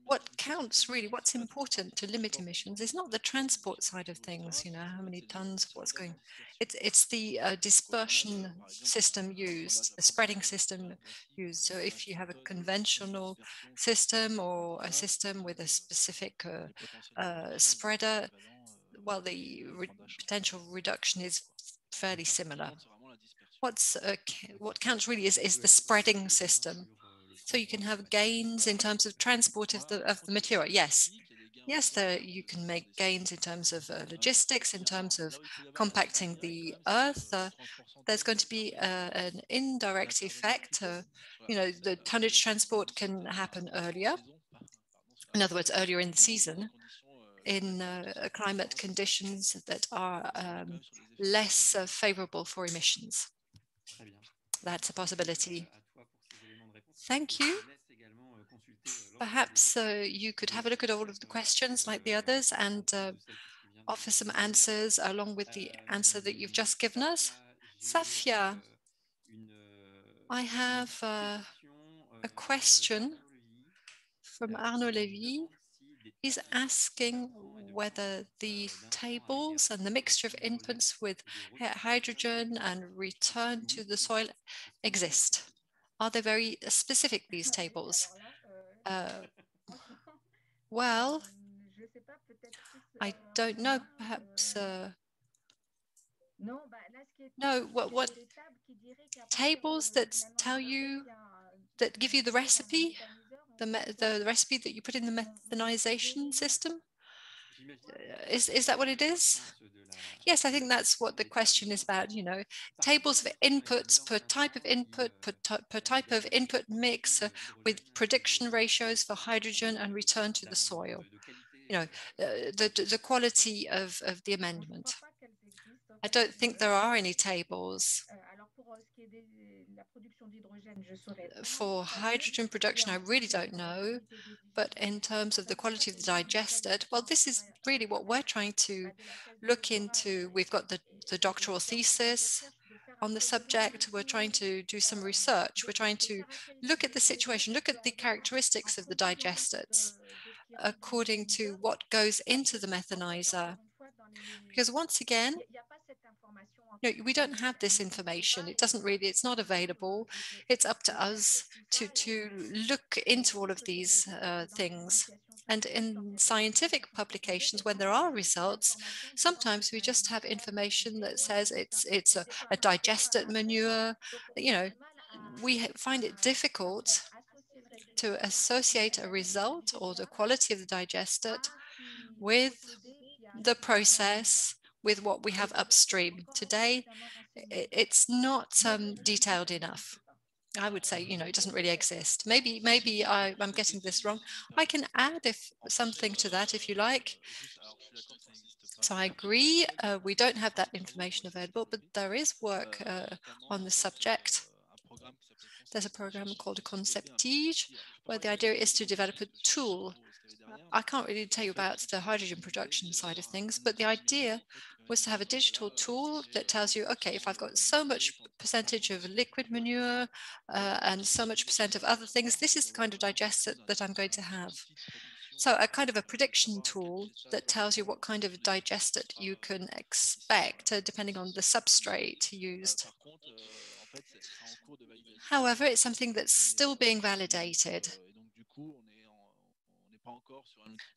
What counts really, what's important to limit emissions is not the transport side of things, you know, how many tons, what's going. It's the dispersion system used, the spreading system used. So if you have a conventional system or a system with a specific spreader, well, the potential reduction is fairly similar. What counts really is the spreading system. So you can have gains in terms of transport of the material. Yes, yes, you can make gains in terms of logistics, in terms of compacting the earth. There's going to be an indirect effect. You know, the tonnage transport can happen earlier. In other words, earlier in the season, in climate conditions that are less favorable for emissions. That's a possibility. Thank you. Perhaps you could have a look at all of the questions like the others and offer some answers along with the answer that you've just given us. Safya, I have a question from Arnaud Lévy. He's asking whether the tables and the mixture of inputs with hydrogen and return to the soil exist. Are they very specific, these tables? Well, I don't know, perhaps. No, what tables that tell you, that give you the recipe? The recipe that you put in the methanization system? Is that what it is? Yes, I think that's what the question is about, you know, tables of inputs per type of input, per type of input mix with prediction ratios for hydrogen and return to the soil, you know, the quality of the amendment. I don't think there are any tables. For hydrogen production, I really don't know, but in terms of the quality of the digestate, well, this is really what we're trying to look into. We've got the doctoral thesis on the subject. We're trying to do some research. We're trying to look at the situation, look at the characteristics of the digestates according to what goes into the methanizer. Because once again, no, we don't have this information. It doesn't really, it's not available. It's up to us to look into all of these things. And in scientific publications, when there are results, sometimes we just have information that says it's a digestate manure. You know, we find it difficult to associate a result or the quality of the digestate with the process, with what we have upstream. Today, it's not detailed enough. I would say, you know, it doesn't really exist. Maybe I'm getting this wrong. I can add something to that if you like. So I agree, we don't have that information available, but there is work on the subject. There's a program called ConcepTeach, where the idea is to develop a tool. I can't really tell you about the hydrogen production side of things, but the idea was to have a digital tool that tells you, okay, if I've got so much percentage of liquid manure and so much percent of other things, this is the kind of digestate that I'm going to have. So a kind of a prediction tool that tells you what kind of digestate you can expect depending on the substrate used. However, it's something that's still being validated.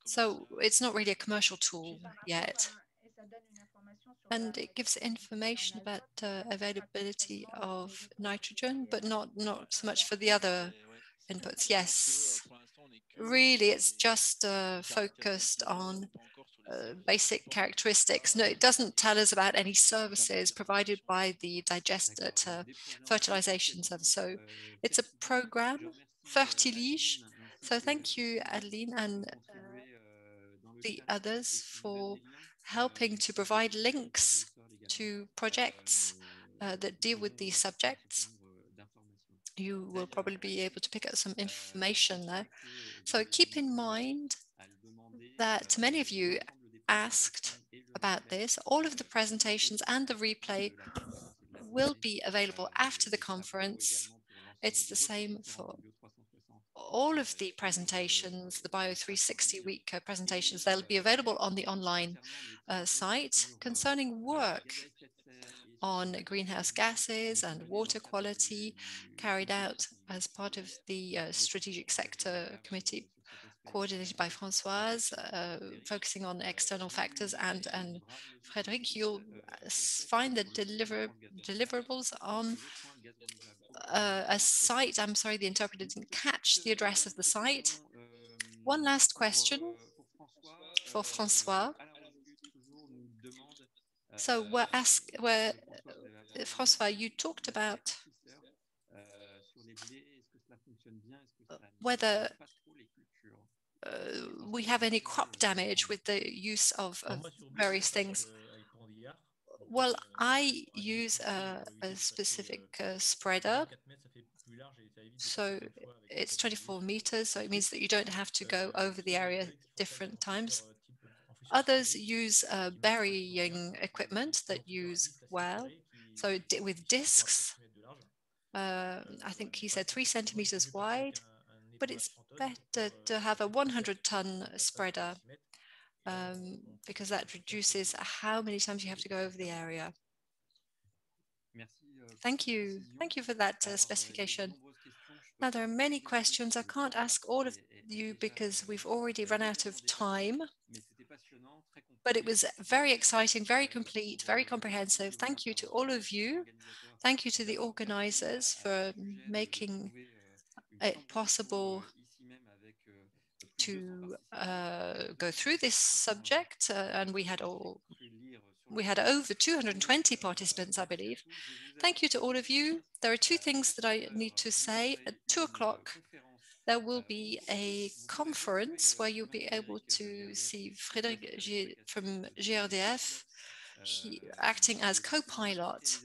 So it's not really a commercial tool yet. And it gives information about availability of nitrogen, but not so much for the other inputs. Yes, really, it's just focused on basic characteristics. No, it doesn't tell us about any services provided by the digester fertilization service. So it's a program, Fertilige. So thank you, Adeline, and the others for helping to provide links to projects that deal with these subjects. You will probably be able to pick up some information there. So keep in mind that many of you asked about this. All of the presentations and the replay will be available after the conference. It's the same for all of the presentations, the Bio360 Week presentations. They'll be available on the online site concerning work on greenhouse gases and water quality carried out as part of the Strategic Sector Committee, coordinated by Françoise, focusing on external factors, and Frédéric. You'll find the deliverables on a site. I'm sorry, the interpreter didn't catch the address of the site. One last question for François. So François, you talked about whether we have any crop damage with the use of various things. Well, I use a specific spreader, so it's 24 meters, so it means that you don't have to go over the area different times. Others use burying equipment that use well, so with discs, I think he said 3 centimeters wide, but it's better to have a 100-ton spreader, because that reduces how many times you have to go over the area. Thank you. Thank you for that specification. Now, there are many questions. I can't ask all of you because we've already run out of time, but it was very exciting, very complete, very comprehensive. Thank you to all of you. Thank you to the organizers for making it possible to go through this subject, and we had over 220 participants, I believe. Thank you to all of you. There are two things that I need to say. At 2 o'clock, there will be a conference where you'll be able to see Frédéric from GRDF, acting as co-pilot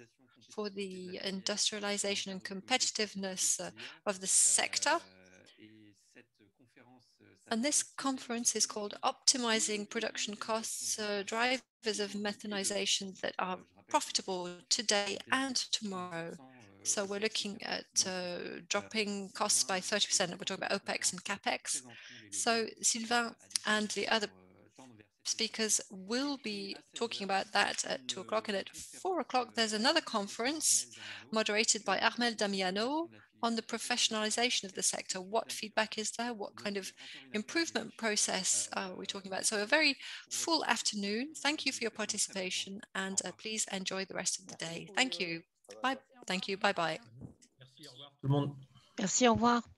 for the industrialization and competitiveness of the sector. And this conference is called Optimizing Production Costs, Drivers of Methanization that are Profitable Today and Tomorrow. So we're looking at dropping costs by 30%. We're talking about OPEX and CAPEX. So Sylvain and the other speakers will be talking about that at 2 o'clock. And at 4 o'clock, there's another conference moderated by Armelle Damiano on the professionalization of the sector. What feedback is there? What kind of improvement process are we talking about? So a very full afternoon. Thank you for your participation, and please enjoy the rest of the day. Thank you. Bye. Thank you. Bye-bye. Merci, au revoir.